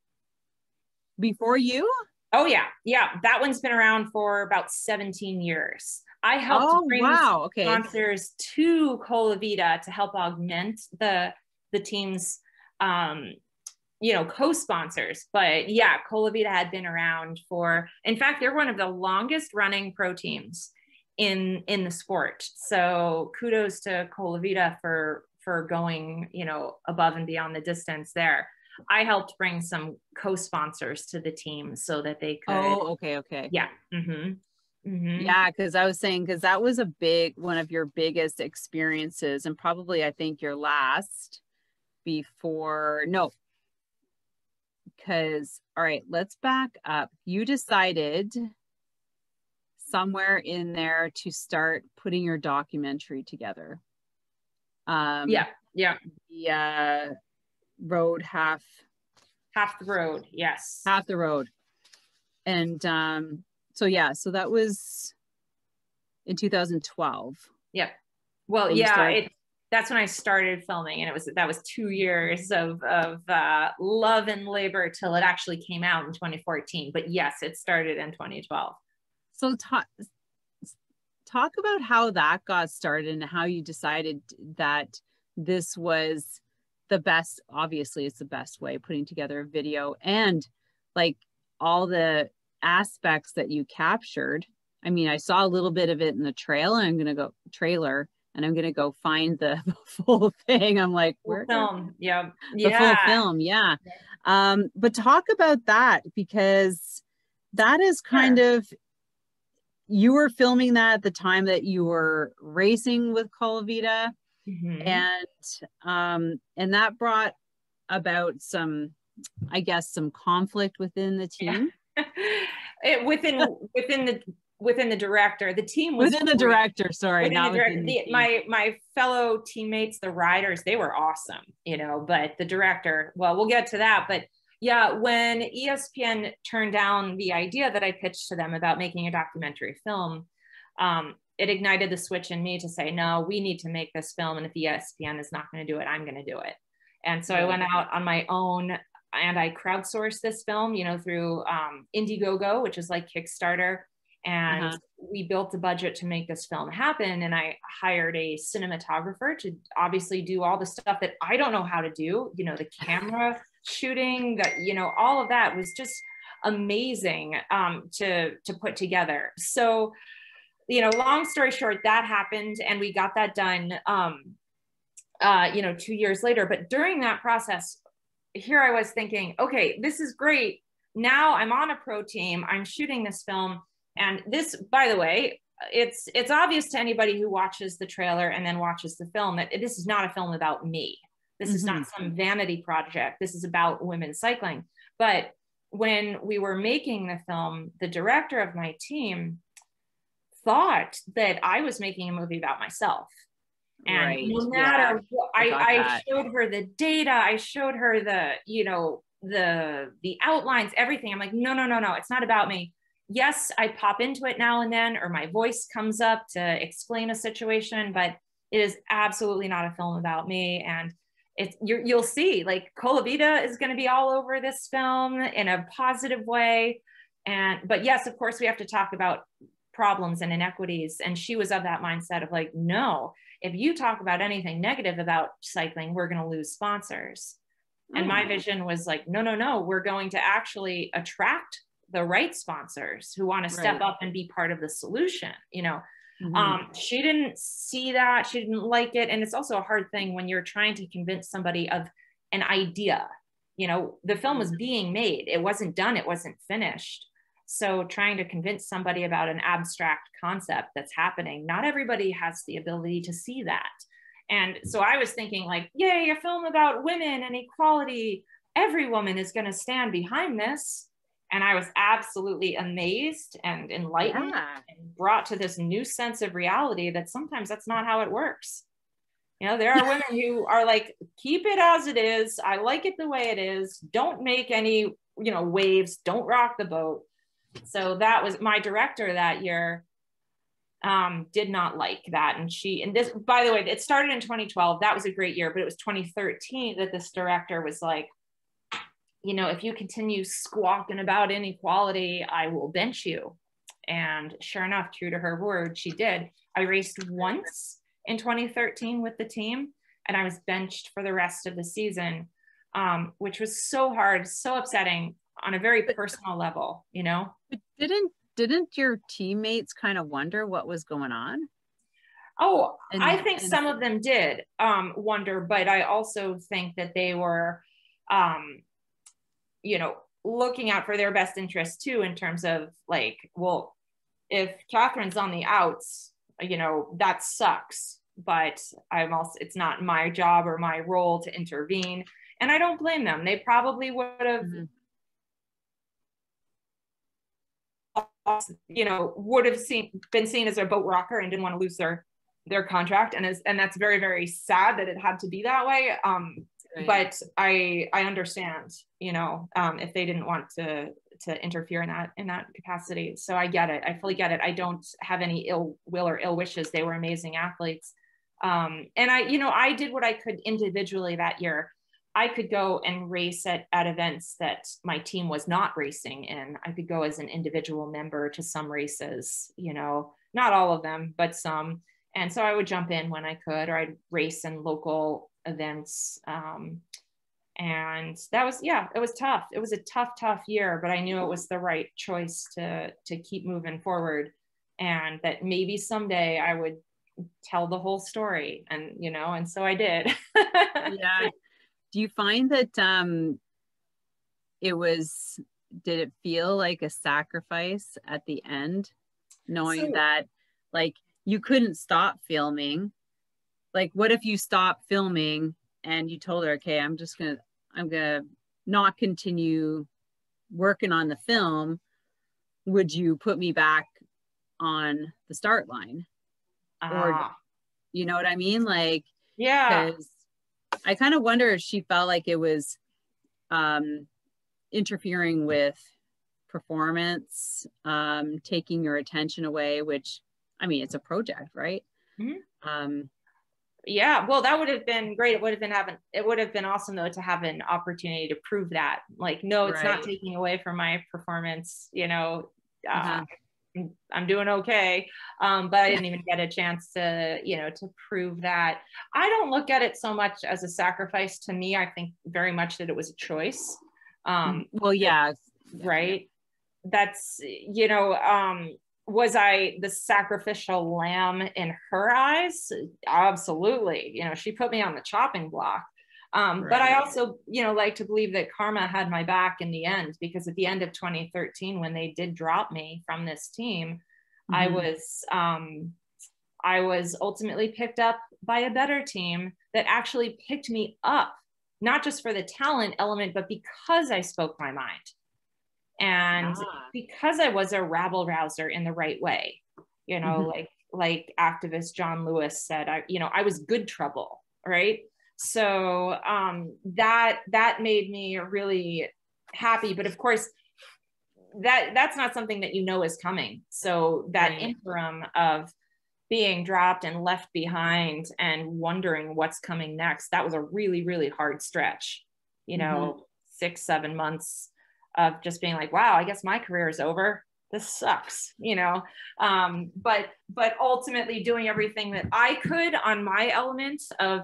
Before you? Oh yeah. Yeah. That one's been around for about seventeen years. I helped oh, bring wow. okay. sponsors to Colavita to help augment the, the team's, um, you know, co-sponsors, but yeah, Colavita had been around for, in fact, they're one of the longest running pro teams in, in the sport. So kudos to Colavita for, for going, you know, above and beyond the distance there. I helped bring some co-sponsors to the team so that they could. Oh, okay. Okay. Yeah. Mm-hmm. Mm-hmm. Yeah, because I was saying, because that was a big, one of your biggest experiences, and probably I think your last before, no, because, all right, let's back up. You decided somewhere in there to start putting your documentary together. Um, yeah, yeah. The uh, road, half. Half the road, yes. Half the road. And, um, so yeah, so that was in two thousand twelve. Yeah. Well, when yeah, it, that's when I started filming, and it was, that was two years of, of uh, love and labor till it actually came out in twenty fourteen. But yes, it started in twenty twelve. So talk, talk about how that got started and how you decided that this was the best, obviously it's the best way, putting together a video and like all the aspects that you captured. I mean, I saw a little bit of it in the trail, and I'm gonna go trailer, and I'm gonna go find the full thing. I'm like, where film, yeah, the yeah. full film, yeah. Um, but talk about that, because that is kind sure. of, you were filming that at the time that you were racing with Colavita, mm-hmm. and um, and that brought about some, I guess, some conflict within the team. Yeah. It, within within the within the director, the team was within the director. Sorry, within not the director, within the, the my my fellow teammates, the riders, they were awesome, you know. But the director, well, we'll get to that. But yeah, when E S P N turned down the idea that I pitched to them about making a documentary film, um, it ignited the switch in me to say, no, we need to make this film, and if E S P N is not going to do it, I'm going to do it. And so I went out on my own. And I crowdsourced this film, you know, through um, Indiegogo, which is like Kickstarter. And uh-huh. we built the budget to make this film happen. And I hired a cinematographer to obviously do all the stuff that I don't know how to do. You know, the camera shooting, the, you know, all of that was just amazing um, to, to put together. So, you know, long story short, that happened and we got that done, um, uh, you know, two years later. But during that process, here I was thinking, okay, this is great. Now I'm on a pro team. I'm shooting this film. And this, by the way, it's it's obvious to anybody who watches the trailer and then watches the film that this is not a film about me. This mm-hmm. is not some vanity project. This is about women's cycling. But when we were making the film, the director of my team thought that I was making a movie about myself. And right. no matter yeah. I, I, I showed her the data, I showed her the, you know, the, the outlines, everything. I'm like, no, no, no, no, it's not about me. Yes, I pop into it now and then, or my voice comes up to explain a situation, but it is absolutely not a film about me. And it's, you're, you'll see, like, Colavita is going to be all over this film in a positive way. And, but yes, of course, we have to talk about problems and inequities. And she was of that mindset of like, no, if you talk about anything negative about cycling, we're going to lose sponsors. Mm. And my vision was like, no, no, no, we're going to actually attract the right sponsors who want to step right. up and be part of the solution. You know, mm-hmm. um, she didn't see that. She didn't like it. And it's also a hard thing when you're trying to convince somebody of an idea. You know, the film was being made. It wasn't done. It wasn't finished. So trying to convince somebody about an abstract concept that's happening, not everybody has the ability to see that. And so I was thinking like, yay, a film about women and equality. Every woman is going to stand behind this. And I was absolutely amazed and enlightened yeah. and brought to this new sense of reality that sometimes that's not how it works. You know, there are women who are like, keep it as it is. I like it the way it is. Don't make any, you know, waves. Don't rock the boat. So that was my director that year, um, did not like that. And she, and this, by the way, it started in twenty twelve. That was a great year, but it was twenty thirteen that this director was like, you know, if you continue squawking about inequality, I will bench you. And sure enough, true to her word, she did. I raced once in twenty thirteen with the team, and I was benched for the rest of the season, um, which was so hard, so upsetting. On a very personal level, you know. But didn't didn't your teammates kind of wonder what was going on? Oh, and, I think and, some of them did um, wonder, but I also think that they were um, you know, looking out for their best interest too, in terms of like, well, if Kathryn's on the outs, you know, that sucks, but I'm also, it's not my job or my role to intervene. And I don't blame them. They probably would have, mm-hmm. you know, would have seen, been seen as a boat rocker and didn't want to lose their, their contract. And as, and that's very, very sad that it had to be that way. Um, right. But I, I understand, you know, um, if they didn't want to, to interfere in that, in that capacity. So I get it. I fully get it. I don't have any ill will or ill wishes. They were amazing athletes. Um, and I, you know, I did what I could individually that year. I could go and race at, at events that my team was not racing in. I could go as an individual member to some races, you know, not all of them, but some. And so I would jump in when I could, or I'd race in local events. Um, and that was, yeah, it was tough. It was a tough, tough year, but I knew it was the right choice to, to keep moving forward. And that maybe someday I would tell the whole story, and, you know, and so I did. Yeah. Do you find that um, it was, did it feel like a sacrifice at the end, knowing so, that like you couldn't stop filming? Like, what if you stopped filming and you told her, okay, I'm just gonna, I'm gonna not continue working on the film. Would you put me back on the start line? Ah. Or, you know what I mean? Like, yeah. I kind of wonder if she felt like it was um, interfering with performance, um, taking your attention away, which, I mean, it's a project, right? Mm-hmm. um, yeah, well, that would have been great. It would have been, having, it would have been awesome though, to have an opportunity to prove that. Like, no, it's right. not taking away from my performance, you know, uh, uh-huh. I'm doing okay. Um, but I didn't even get a chance to, you know, to prove that. I don't look at it so much as a sacrifice. To me, I think very much that it was a choice. Um, well, yeah. Right. That's, you know, um, was I the sacrificial lamb in her eyes? Absolutely. You know, she put me on the chopping block. Um, right. But I also, you know, like to believe that karma had my back in the end, because at the end of twenty thirteen, when they did drop me from this team, mm-hmm. I was, um, I was ultimately picked up by a better team that actually picked me up, not just for the talent element, but because I spoke my mind and ah. because I was a rabble rouser in the right way, you know, mm-hmm. like, like activist John Lewis said, I, you know, I was good trouble, right? So um, that that made me really happy. But of course, that that's not something that you know is coming. So that right. interim of being dropped and left behind and wondering what's coming next, that was a really, really hard stretch. You know, mm-hmm. six, seven months of just being like, wow, I guess my career is over. This sucks, you know, um, but, but ultimately doing everything that I could on my element of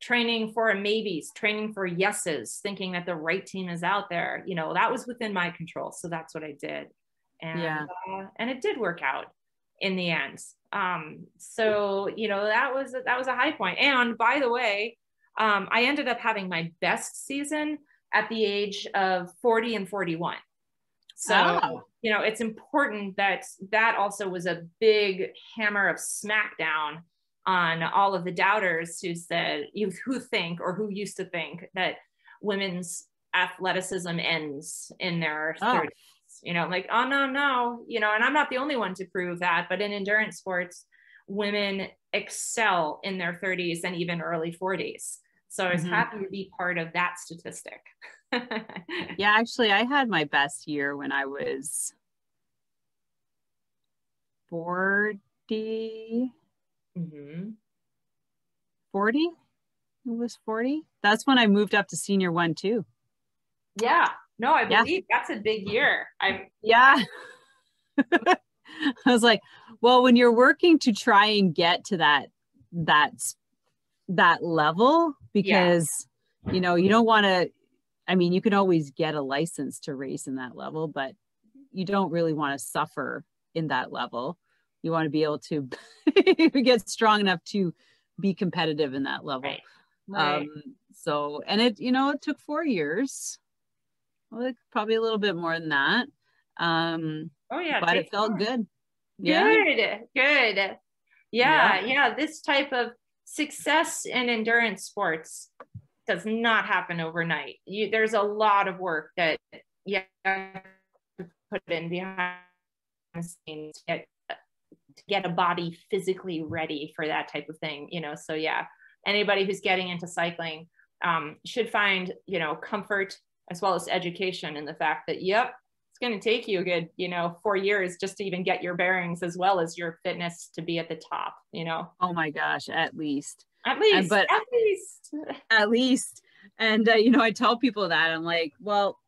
training for maybes, training for yeses, thinking that the right team is out there, you know, that was within my control. So that's what I did. And, yeah. uh, and it did work out in the end. Um, so, you know, that was, that was a high point. And by the way, um, I ended up having my best season at the age of forty and forty-one. So, oh. you know, it's important that that also was a big hammer of smackdown on all of the doubters who said, you who think or who used to think that women's athleticism ends in their oh. thirties, you know, like, oh no, no, you know, and I'm not the only one to prove that, but in endurance sports, women excel in their thirties and even early forties. So I was mm-hmm. happy to be part of that statistic. Yeah, actually I had my best year when I was forty. Mm-hmm. forty? It was forty. That's when I moved up to senior one too. Yeah. No, I believe yeah. that's a big year. I'm yeah. I was like, well, when you're working to try and get to that that that level, because yeah. you know, you don't want to, I mean, you can always get a license to race in that level, but you don't really want to suffer in that level. You want to be able to get strong enough to be competitive in that level. Right. Right. Um, so, and it, you know, it took four years well, probably a little bit more than that. Um, oh yeah, but it felt good. Yeah. Good, good. Yeah, yeah, yeah. This type of success in endurance sports does not happen overnight. You, there's a lot of work that you have to put in behind the scenes to get, to get a body physically ready for that type of thing, you know? So yeah, anybody who's getting into cycling um, should find, you know, comfort as well as education in the fact that, yep, it's going to take you a good, you know, four years just to even get your bearings as well as your fitness to be at the top, you know? Oh my gosh, at least. At least, but at least. At least. And, uh, you know, I tell people that, I'm like, well,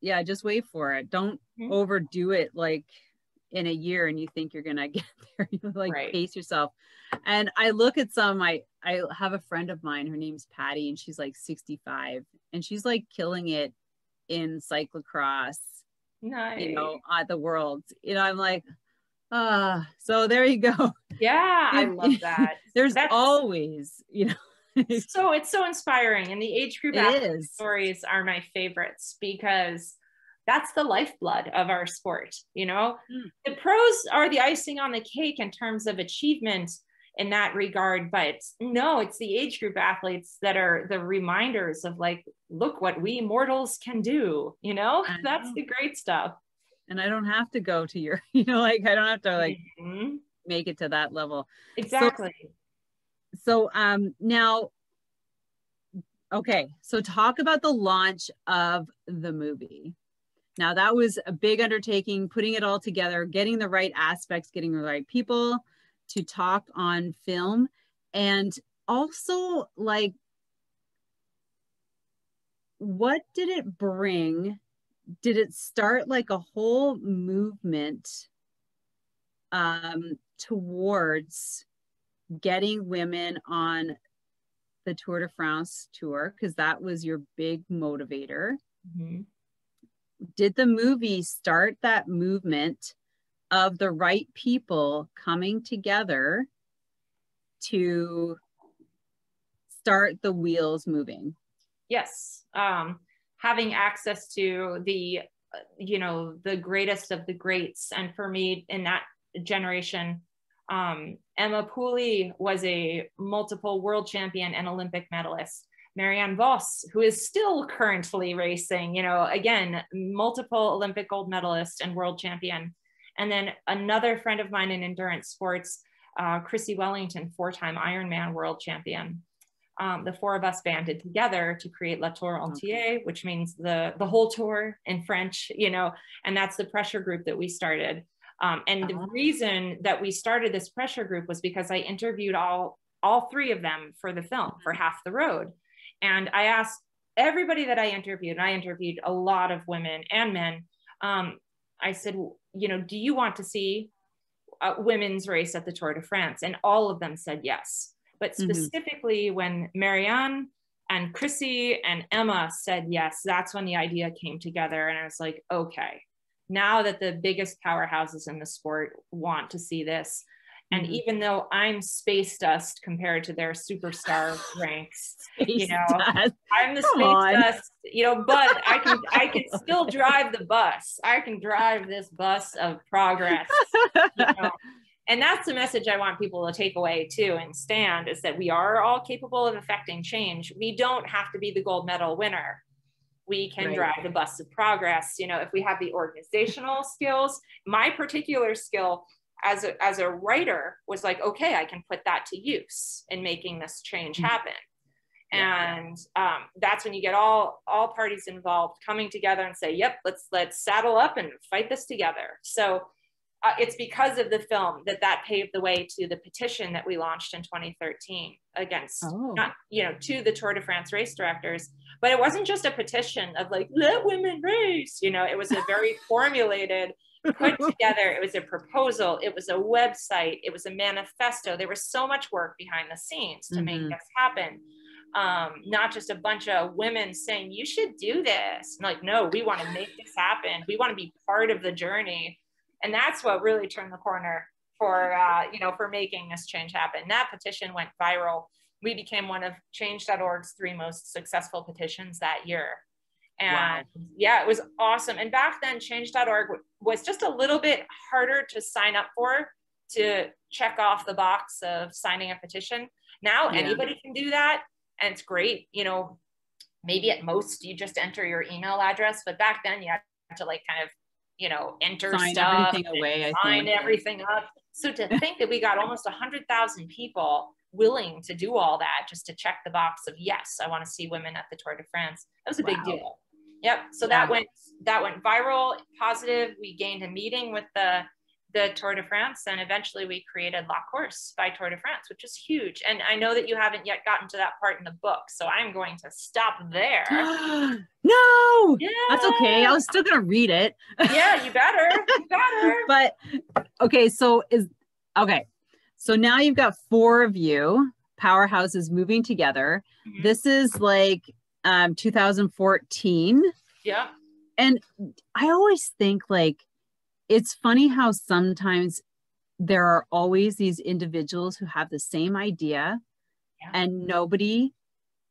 yeah, just wait for it. Don't mm-hmm. overdo it like in a year and you think you're going to get there. You like right. pace yourself. And I look at some, I, I have a friend of mine, her name's Patty, and she's like sixty-five and she's like killing it in cyclocross, nice. You know, at the world. You know, I'm like, ah, uh, so there you go. Yeah, I love that. There's That's, always, you know. So it's so inspiring, and the age group stories are my favorites because that's the lifeblood of our sport, you know. Mm. The pros are the icing on the cake in terms of achievement in that regard, but no, it's the age group athletes that are the reminders of like, look what we mortals can do, you know. I That's know. The great stuff. And I don't have to go to your, you know, like I don't have to like mm-hmm. make it to that level. Exactly. So, so um, now, okay. So talk about the launch of the movie. Now that was a big undertaking, putting it all together, getting the right aspects, getting the right people to talk on film. And also like, what did it bring? Did it start like a whole movement um, towards getting women on the Tour de France tour? Because that was your big motivator. Mm-hmm. Did the movie start that movement of the right people coming together to start the wheels moving? Yes. Um having access to the, you know, the greatest of the greats. And for me in that generation, um, Emma Pooley was a multiple world champion and Olympic medalist. Marianne Vos, who is still currently racing, you know, again, multiple Olympic gold medalist and world champion. And then another friend of mine in endurance sports, uh, Chrissy Wellington, four-time Ironman world champion. Um, the four of us banded together to create La Tour Entier, okay. which means the, the whole tour in French, you know, and that's the pressure group that we started. Um, and uh-huh. the reason that we started this pressure group was because I interviewed all, all three of them for the film, for Half the Road. And I asked everybody that I interviewed, and I interviewed a lot of women and men. Um, I said, you know, do you want to see a women's race at the Tour de France? And all of them said yes. But specifically mm-hmm. when Marianne and Chrissy and Emma said yes, that's when the idea came together. And I was like, okay, now that the biggest powerhouses in the sport want to see this, and mm-hmm. even though I'm space dust compared to their superstar ranks, space you know, dust. I'm the Come space on. dust, you know, but I can, I can still drive the bus. I can drive this bus of progress, you know? And that's the message I want people to take away too and Stand, is that we are all capable of affecting change. We don't have to be the gold medal winner. We can right. drive the bus of progress. You know, if we have the organizational skills, my particular skill as a, as a writer was like, okay, I can put that to use in making this change happen. And um, that's when you get all, all parties involved coming together and say, yep, let's, let's saddle up and fight this together. So Uh, it's because of the film that that paved the way to the petition that we launched in twenty thirteen against, oh. not, you know, to the Tour de France race directors. But it wasn't just a petition of like, let women race, you know, it was a very formulated, put together, it was a proposal, it was a website, it was a manifesto. There was so much work behind the scenes to mm-hmm. make this happen. Um, not just a bunch of women saying, you should do this. And like, no, we want to make this happen. We want to be part of the journey. And that's what really turned the corner for, uh, you know, for making this change happen. That petition went viral. We became one of change dot org's three most successful petitions that year. And wow. yeah, it was awesome. And back then change dot org was just a little bit harder to sign up for, to check off the box of signing a petition. Now yeah. anybody can do that. And it's great. You know, maybe at most you just enter your email address, but back then you had to like kind of, you know, enter sign stuff, everything away, I sign think. everything up. So to think that we got almost a hundred thousand people willing to do all that just to check the box of, yes, I want to see women at the Tour de France. That was a wow. big deal. Yep. So wow. that went, that went viral, positive. We gained a meeting with the, the Tour de France, and eventually we created La Course by Tour de France, which is huge. And I know that you haven't yet gotten to that part in the book, so I'm going to stop there. No, yeah. that's okay. I was still going to read it. Yeah, you better, you better. But okay, so is, okay. So now you've got four of you, powerhouses moving together. Mm-hmm. This is like um, two thousand fourteen. Yeah. And I always think like, it's funny how sometimes there are always these individuals who have the same idea yeah. and nobody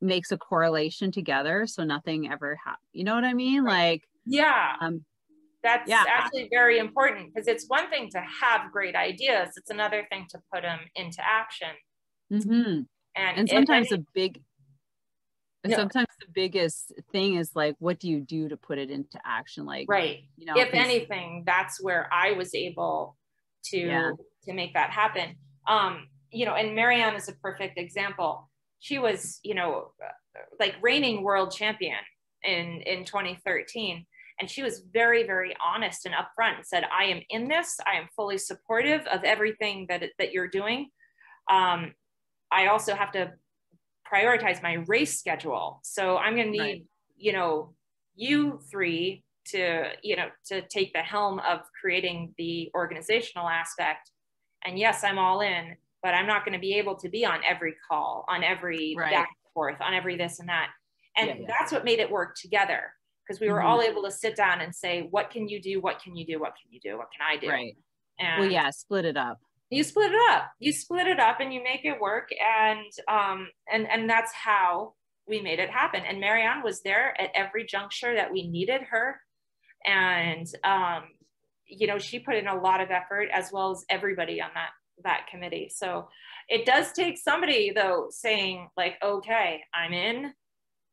makes a correlation together. So nothing ever happens. You know what I mean? Right. Like, yeah, um, that's yeah. actually very important, because it's one thing to have great ideas. It's another thing to put them into action. Mm-hmm. And, and sometimes the big, no. sometimes the biggest thing is like, what do you do to put it into action? Like, right. You know, if anything, that's where I was able to, yeah. to make that happen. Um, you know, and Marianne is a perfect example. She was, you know, like reigning world champion in, in twenty thirteen. And she was very, very honest and upfront and said, I am in this. I am fully supportive of everything that, that you're doing. Um, I also have to prioritize my race schedule. So I'm going to need, right. you know, you three to, you know, to take the helm of creating the organizational aspect. And yes, I'm all in, but I'm not going to be able to be on every call, on every right. back and forth, on every this and that. And yeah, yeah. that's what made it work together, because we were mm-hmm. all able to sit down and say, what can you do? What can you do? What can you do? What can I do? Right. And well, yeah, split it up. You split it up, you split it up and you make it work. And, um, and, and that's how we made it happen. And Marianne was there at every juncture that we needed her. And, um, you know, she put in a lot of effort, as well as everybody on that, that committee. So it does take somebody though, saying like, okay, I'm in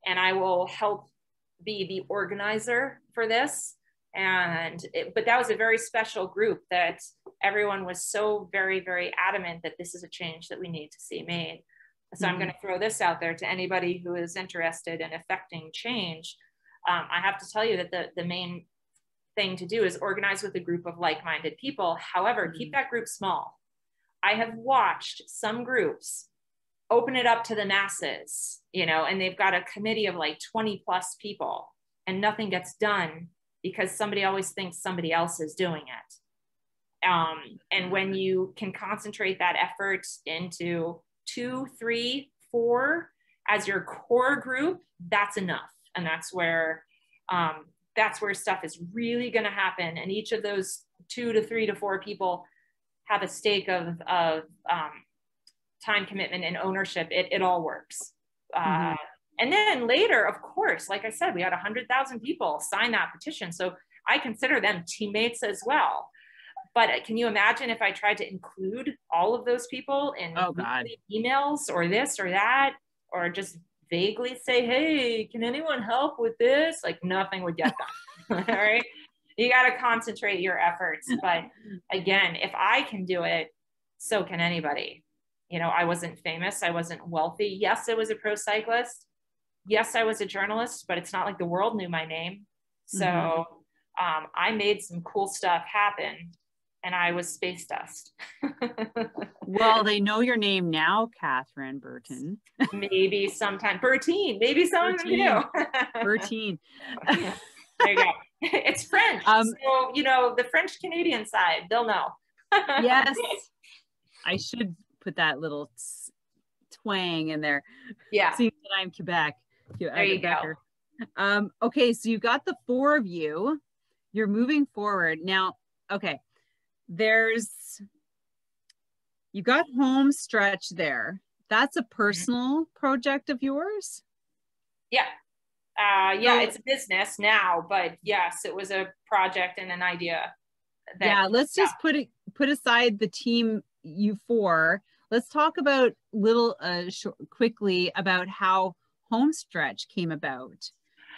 and I will help be the organizer for this. And, it, but that was a very special group that everyone was so very, very adamant that this is a change that we need to see made. So mm-hmm. I'm going to throw this out there to anybody who is interested in affecting change. Um, I have to tell you that the, the main thing to do is organize with a group of like-minded people. However, mm-hmm. keep that group small. I have watched some groups open it up to the masses, you know, and they've got a committee of like twenty plus people and nothing gets done, because somebody always thinks somebody else is doing it. Um, and when you can concentrate that effort into two, three, four as your core group, that's enough. And that's where, um, that's where stuff is really gonna happen. And each of those two to three to four people have a stake of, of um, time commitment and ownership. It, it all works. Uh, mm-hmm. And then later, of course, like I said, we had one hundred thousand people sign that petition. So I consider them teammates as well. But can you imagine if I tried to include all of those people in oh, God. emails or this or that, or just vaguely say, hey, can anyone help with this? Like nothing would get done. All right. You got to concentrate your efforts. But again, if I can do it, so can anybody. You know, I wasn't famous. I wasn't wealthy. Yes, I was a pro cyclist. Yes, I was a journalist, but it's not like the world knew my name. So mm-hmm. um, I made some cool stuff happen and I was space dust. Well, they know your name now, Kathryn Bertine. Maybe sometime. Bertine, maybe some of them do. Bertine. There you go. It's French. Um, so, you know, the French Canadian side, they'll know. Yes. I should put that little twang in there. Yeah. Seeing that I'm Quebec. There you go. Um, okay, so you got the four of you. You're moving forward. Now, okay, there's, you got home stretch there. That's a personal project of yours? Yeah. uh, yeah, it's a business now, but yes, it was a project and an idea. That, yeah. Let's yeah. just put it, put aside the team you four. Let's talk about little, uh, sh quickly about how Homestretch came about.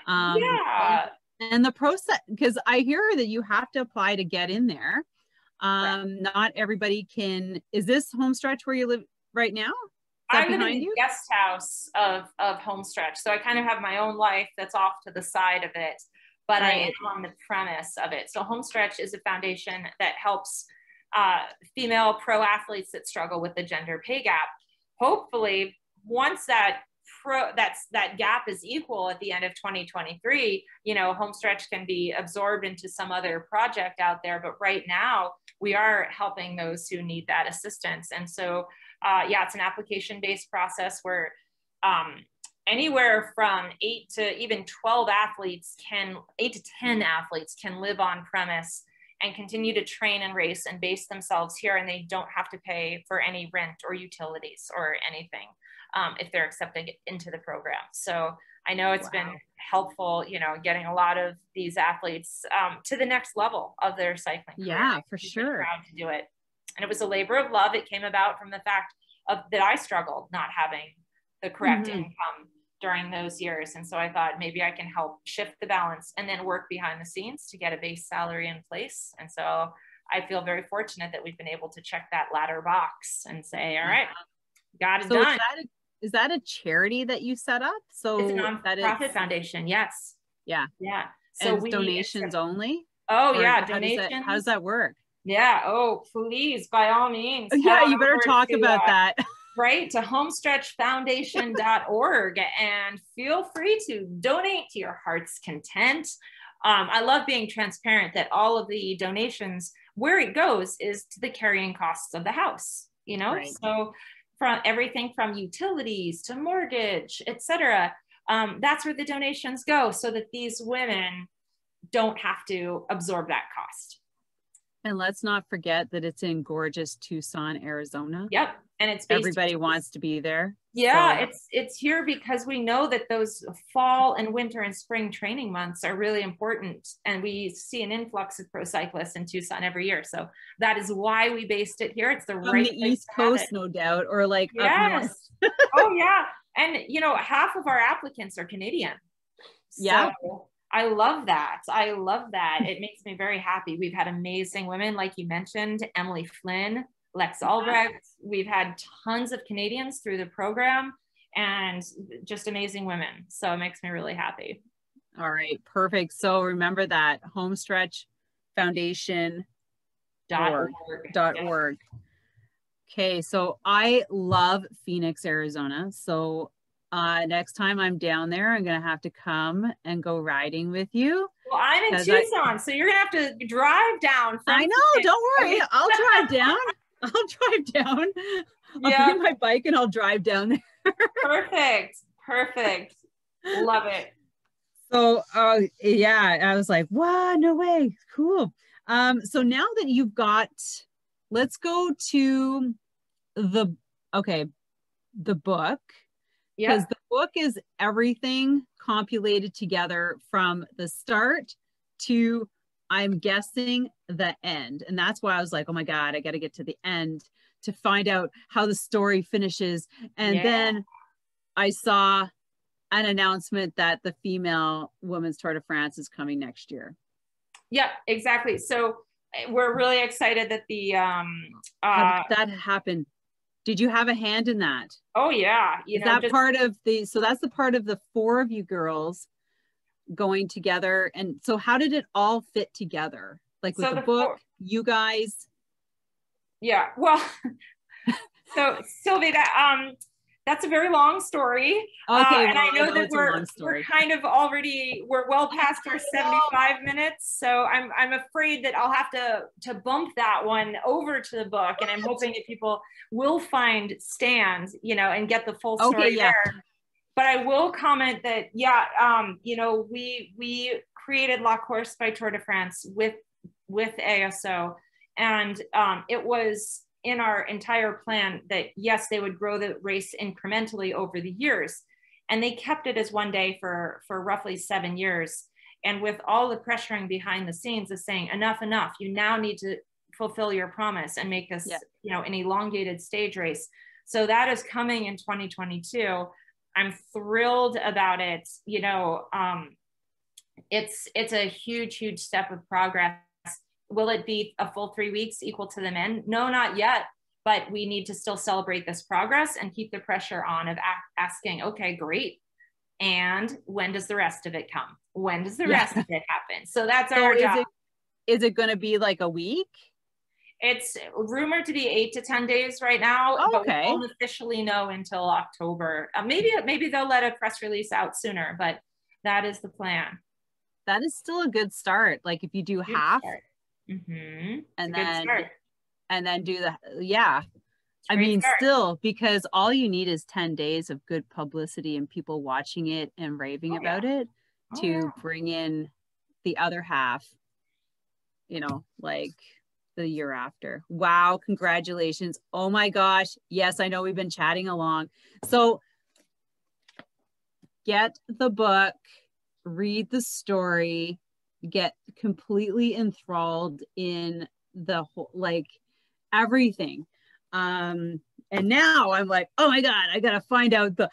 Um, yeah. And, and the process, because I hear that you have to apply to get in there. Um, right. Not everybody can. Is this Homestretch where you live right now? I'm in the guest house of, of Homestretch. So I kind of have my own life that's off to the side of it, but right. I am on the premise of it. So Homestretch is a foundation that helps uh, female pro athletes that struggle with the gender pay gap. Hopefully, once that pro that's that gap is equal at the end of twenty twenty-three, you know, Homestretch can be absorbed into some other project out there. But right now, we are helping those who need that assistance. And so Uh, yeah, it's an application-based process where um, anywhere from eight to even twelve athletes can, eight to ten athletes can live on premise and continue to train and race and base themselves here, and they don't have to pay for any rent or utilities or anything um, if they're accepted into the program. So I know it's wow. been helpful, you know, getting a lot of these athletes um, to the next level of their cycling. Yeah, career. for We've sure. been proud to do it. And it was a labor of love. It came about from the fact of that I struggled not having the correct mm-hmm. income during those years. And so I thought maybe I can help shift the balance and then work behind the scenes to get a base salary in place. And so I feel very fortunate that we've been able to check that latter box and say, all right, God is so done. Is that, a, is that a charity that you set up? So it's a nonprofit foundation. Yes. Yeah. Yeah. So and we, donations only? Oh or yeah. How donations. Does that, how does that work? Yeah. Oh, please, by all means. Yeah, you better talk to, about uh, that. Right, to homestretch foundation dot org, and feel free to donate to your heart's content. Um, I love being transparent that all of the donations, where it goes is to the carrying costs of the house, you know? Right. So from everything from utilities to mortgage, et cetera, um, that's where the donations go so that these women don't have to absorb that cost. And let's not forget that it's in gorgeous Tucson, Arizona. Yep. And it's based everybody wants to be there. Yeah, so. it's it's here because we know that those fall and winter and spring training months are really important. And we see an influx of pro cyclists in Tucson every year. So that is why we based it here. It's the From right the East Coast, no doubt, or like yes. up north. Oh yeah. And you know, half of our applicants are Canadian. Yeah. So, I love that. I love that. It makes me very happy. We've had amazing women, like you mentioned, Emily Flynn, Lex Albrecht. We've had tons of Canadians through the program and just amazing women. So it makes me really happy. All right. Perfect. So remember that, homestretch foundation dot org. Okay. So I love Phoenix, Arizona. So Uh, next time I'm down there, I'm going to have to come and go riding with you. Well, I'm in Tucson, I, so you're going to have to drive down. From I know. Phoenix. Don't worry. I'll drive down. I'll drive down. I'll yeah. get my bike and I'll drive down there. Perfect. Perfect. Love it. So, uh, yeah, I was like, wow, no way. Cool. Um, so now that you've got, let's go to the, okay, the book. Because yeah. the book is everything compulated together from the start to, I'm guessing, the end. And that's why I was like, oh my God, I got to get to the end to find out how the story finishes. And yeah. then I saw an announcement that the female women's Tour de France is coming next year. Yeah, exactly. So we're really excited that the... Um, uh, how did that happened? Did you have a hand in that? Oh yeah. You Is know, that just, part of the, so that's the part of the four of you girls going together. And so how did it all fit together? Like with so the, the book, four, you guys? Yeah, well, so Sylvie, that, um, that's a very long story. Okay, uh, and well, I know, I know that we're, we're kind of already, we're well past our seventy-five minutes. So I'm, I'm afraid that I'll have to, to bump that one over to the book. And I'm hoping that people will find Stand, you know, and get the full story okay, yeah. there. But I will comment that, yeah, um, you know, we, we created La Course by Tour de France with, with A S O. And um, it was, in our entire plan that yes, they would grow the race incrementally over the years. And they kept it as one day for, for roughly seven years. And with all the pressuring behind the scenes of saying, enough, enough, you now need to fulfill your promise and make this, yeah. you know, an elongated stage race. So that is coming in twenty twenty-two. I'm thrilled about it. You know, um, it's, it's a huge, huge step of progress. Will it be a full three weeks equal to the men? No, not yet. But we need to still celebrate this progress and keep the pressure on of a- asking, okay, great. And when does the rest of it come? When does the yeah. rest of it happen? So that's so our is job. It, is it going to be like a week? It's rumored to be eight to ten days right now, oh, but okay. we won't officially know until October. Uh, maybe, maybe they'll let a press release out sooner, but that is the plan. That is still a good start. Like if you do good half mm-hmm. and then, start. and then do the, yeah. I mean, start. still, because all you need is ten days of good publicity and people watching it and raving oh, about yeah. it oh, to yeah. bring in the other half, you know, like the year after. Wow. Congratulations. Oh my gosh. Yes. I know we've been chatting along. So get the book, read the story, get completely enthralled in the whole, like everything. Um, and now I'm like, oh my God, I got to find out the,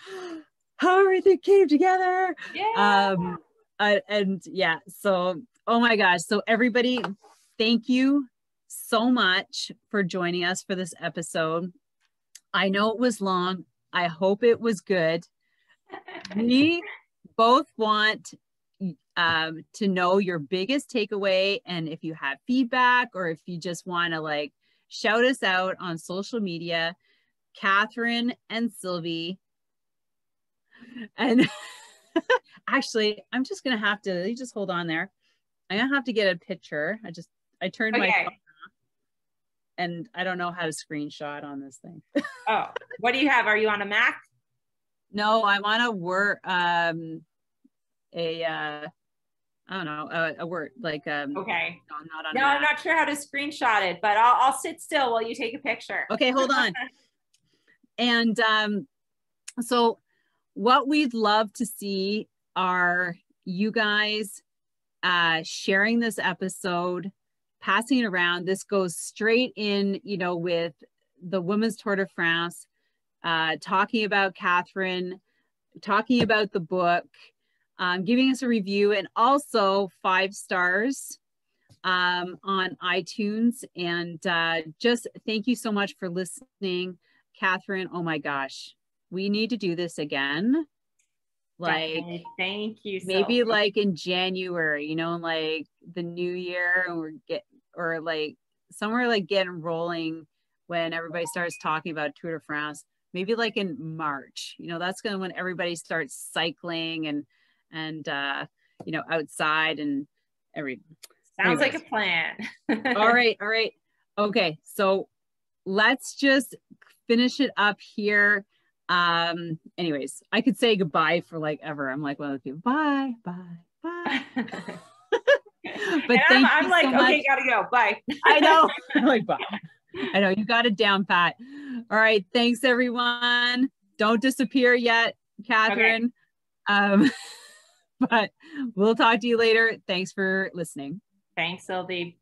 how everything came together. Yeah. Um, I, and yeah, so, oh my gosh. So everybody, thank you so much for joining us for this episode. I know it was long. I hope it was good. We both want um, to know your biggest takeaway. And if you have feedback, or if you just want to like, shout us out on social media, Kathryn and Sylvie. And actually, I'm just going to have to, you just hold on there. I'm going to have to get a picture. I just, I turned okay. my phone off and I don't know how to screenshot on this thing. Oh, what do you have? Are you on a Mac? No, I'm on a Word, um, a, uh, I don't know, a, a word like, um, okay. No, I'm not, on no, I'm not sure how to screenshot it, but I'll, I'll sit still while you take a picture. Okay, hold on. And um, so what we'd love to see are you guys uh, sharing this episode, passing it around. This goes straight in, you know, with the Women's Tour de France, uh, talking about Kathryn, talking about the book, Um, giving us a review, and also five stars um, on iTunes. And uh, just thank you so much for listening, Kathryn. Oh my gosh, we need to do this again. Like, definitely. Thank you. So maybe much. Like in January, you know, like the new year, or get or like somewhere like getting rolling when everybody starts talking about Tour de France. Maybe like in March, you know, that's gonna when everybody starts cycling and. and, uh, you know, outside and everything. Sounds Anyways. like a plan. All right. All right. Okay. So let's just finish it up here. Um, anyways, I could say goodbye for like ever. I'm like, well, bye, bye, bye. but and I'm, I'm like, so okay, gotta go. Bye. I know. I'm like, bye. I know you got it down, Pat. All right. Thanks everyone. Don't disappear yet, Kathryn. Okay. Um, But we'll talk to you later. Thanks for listening. Thanks, Sylvie.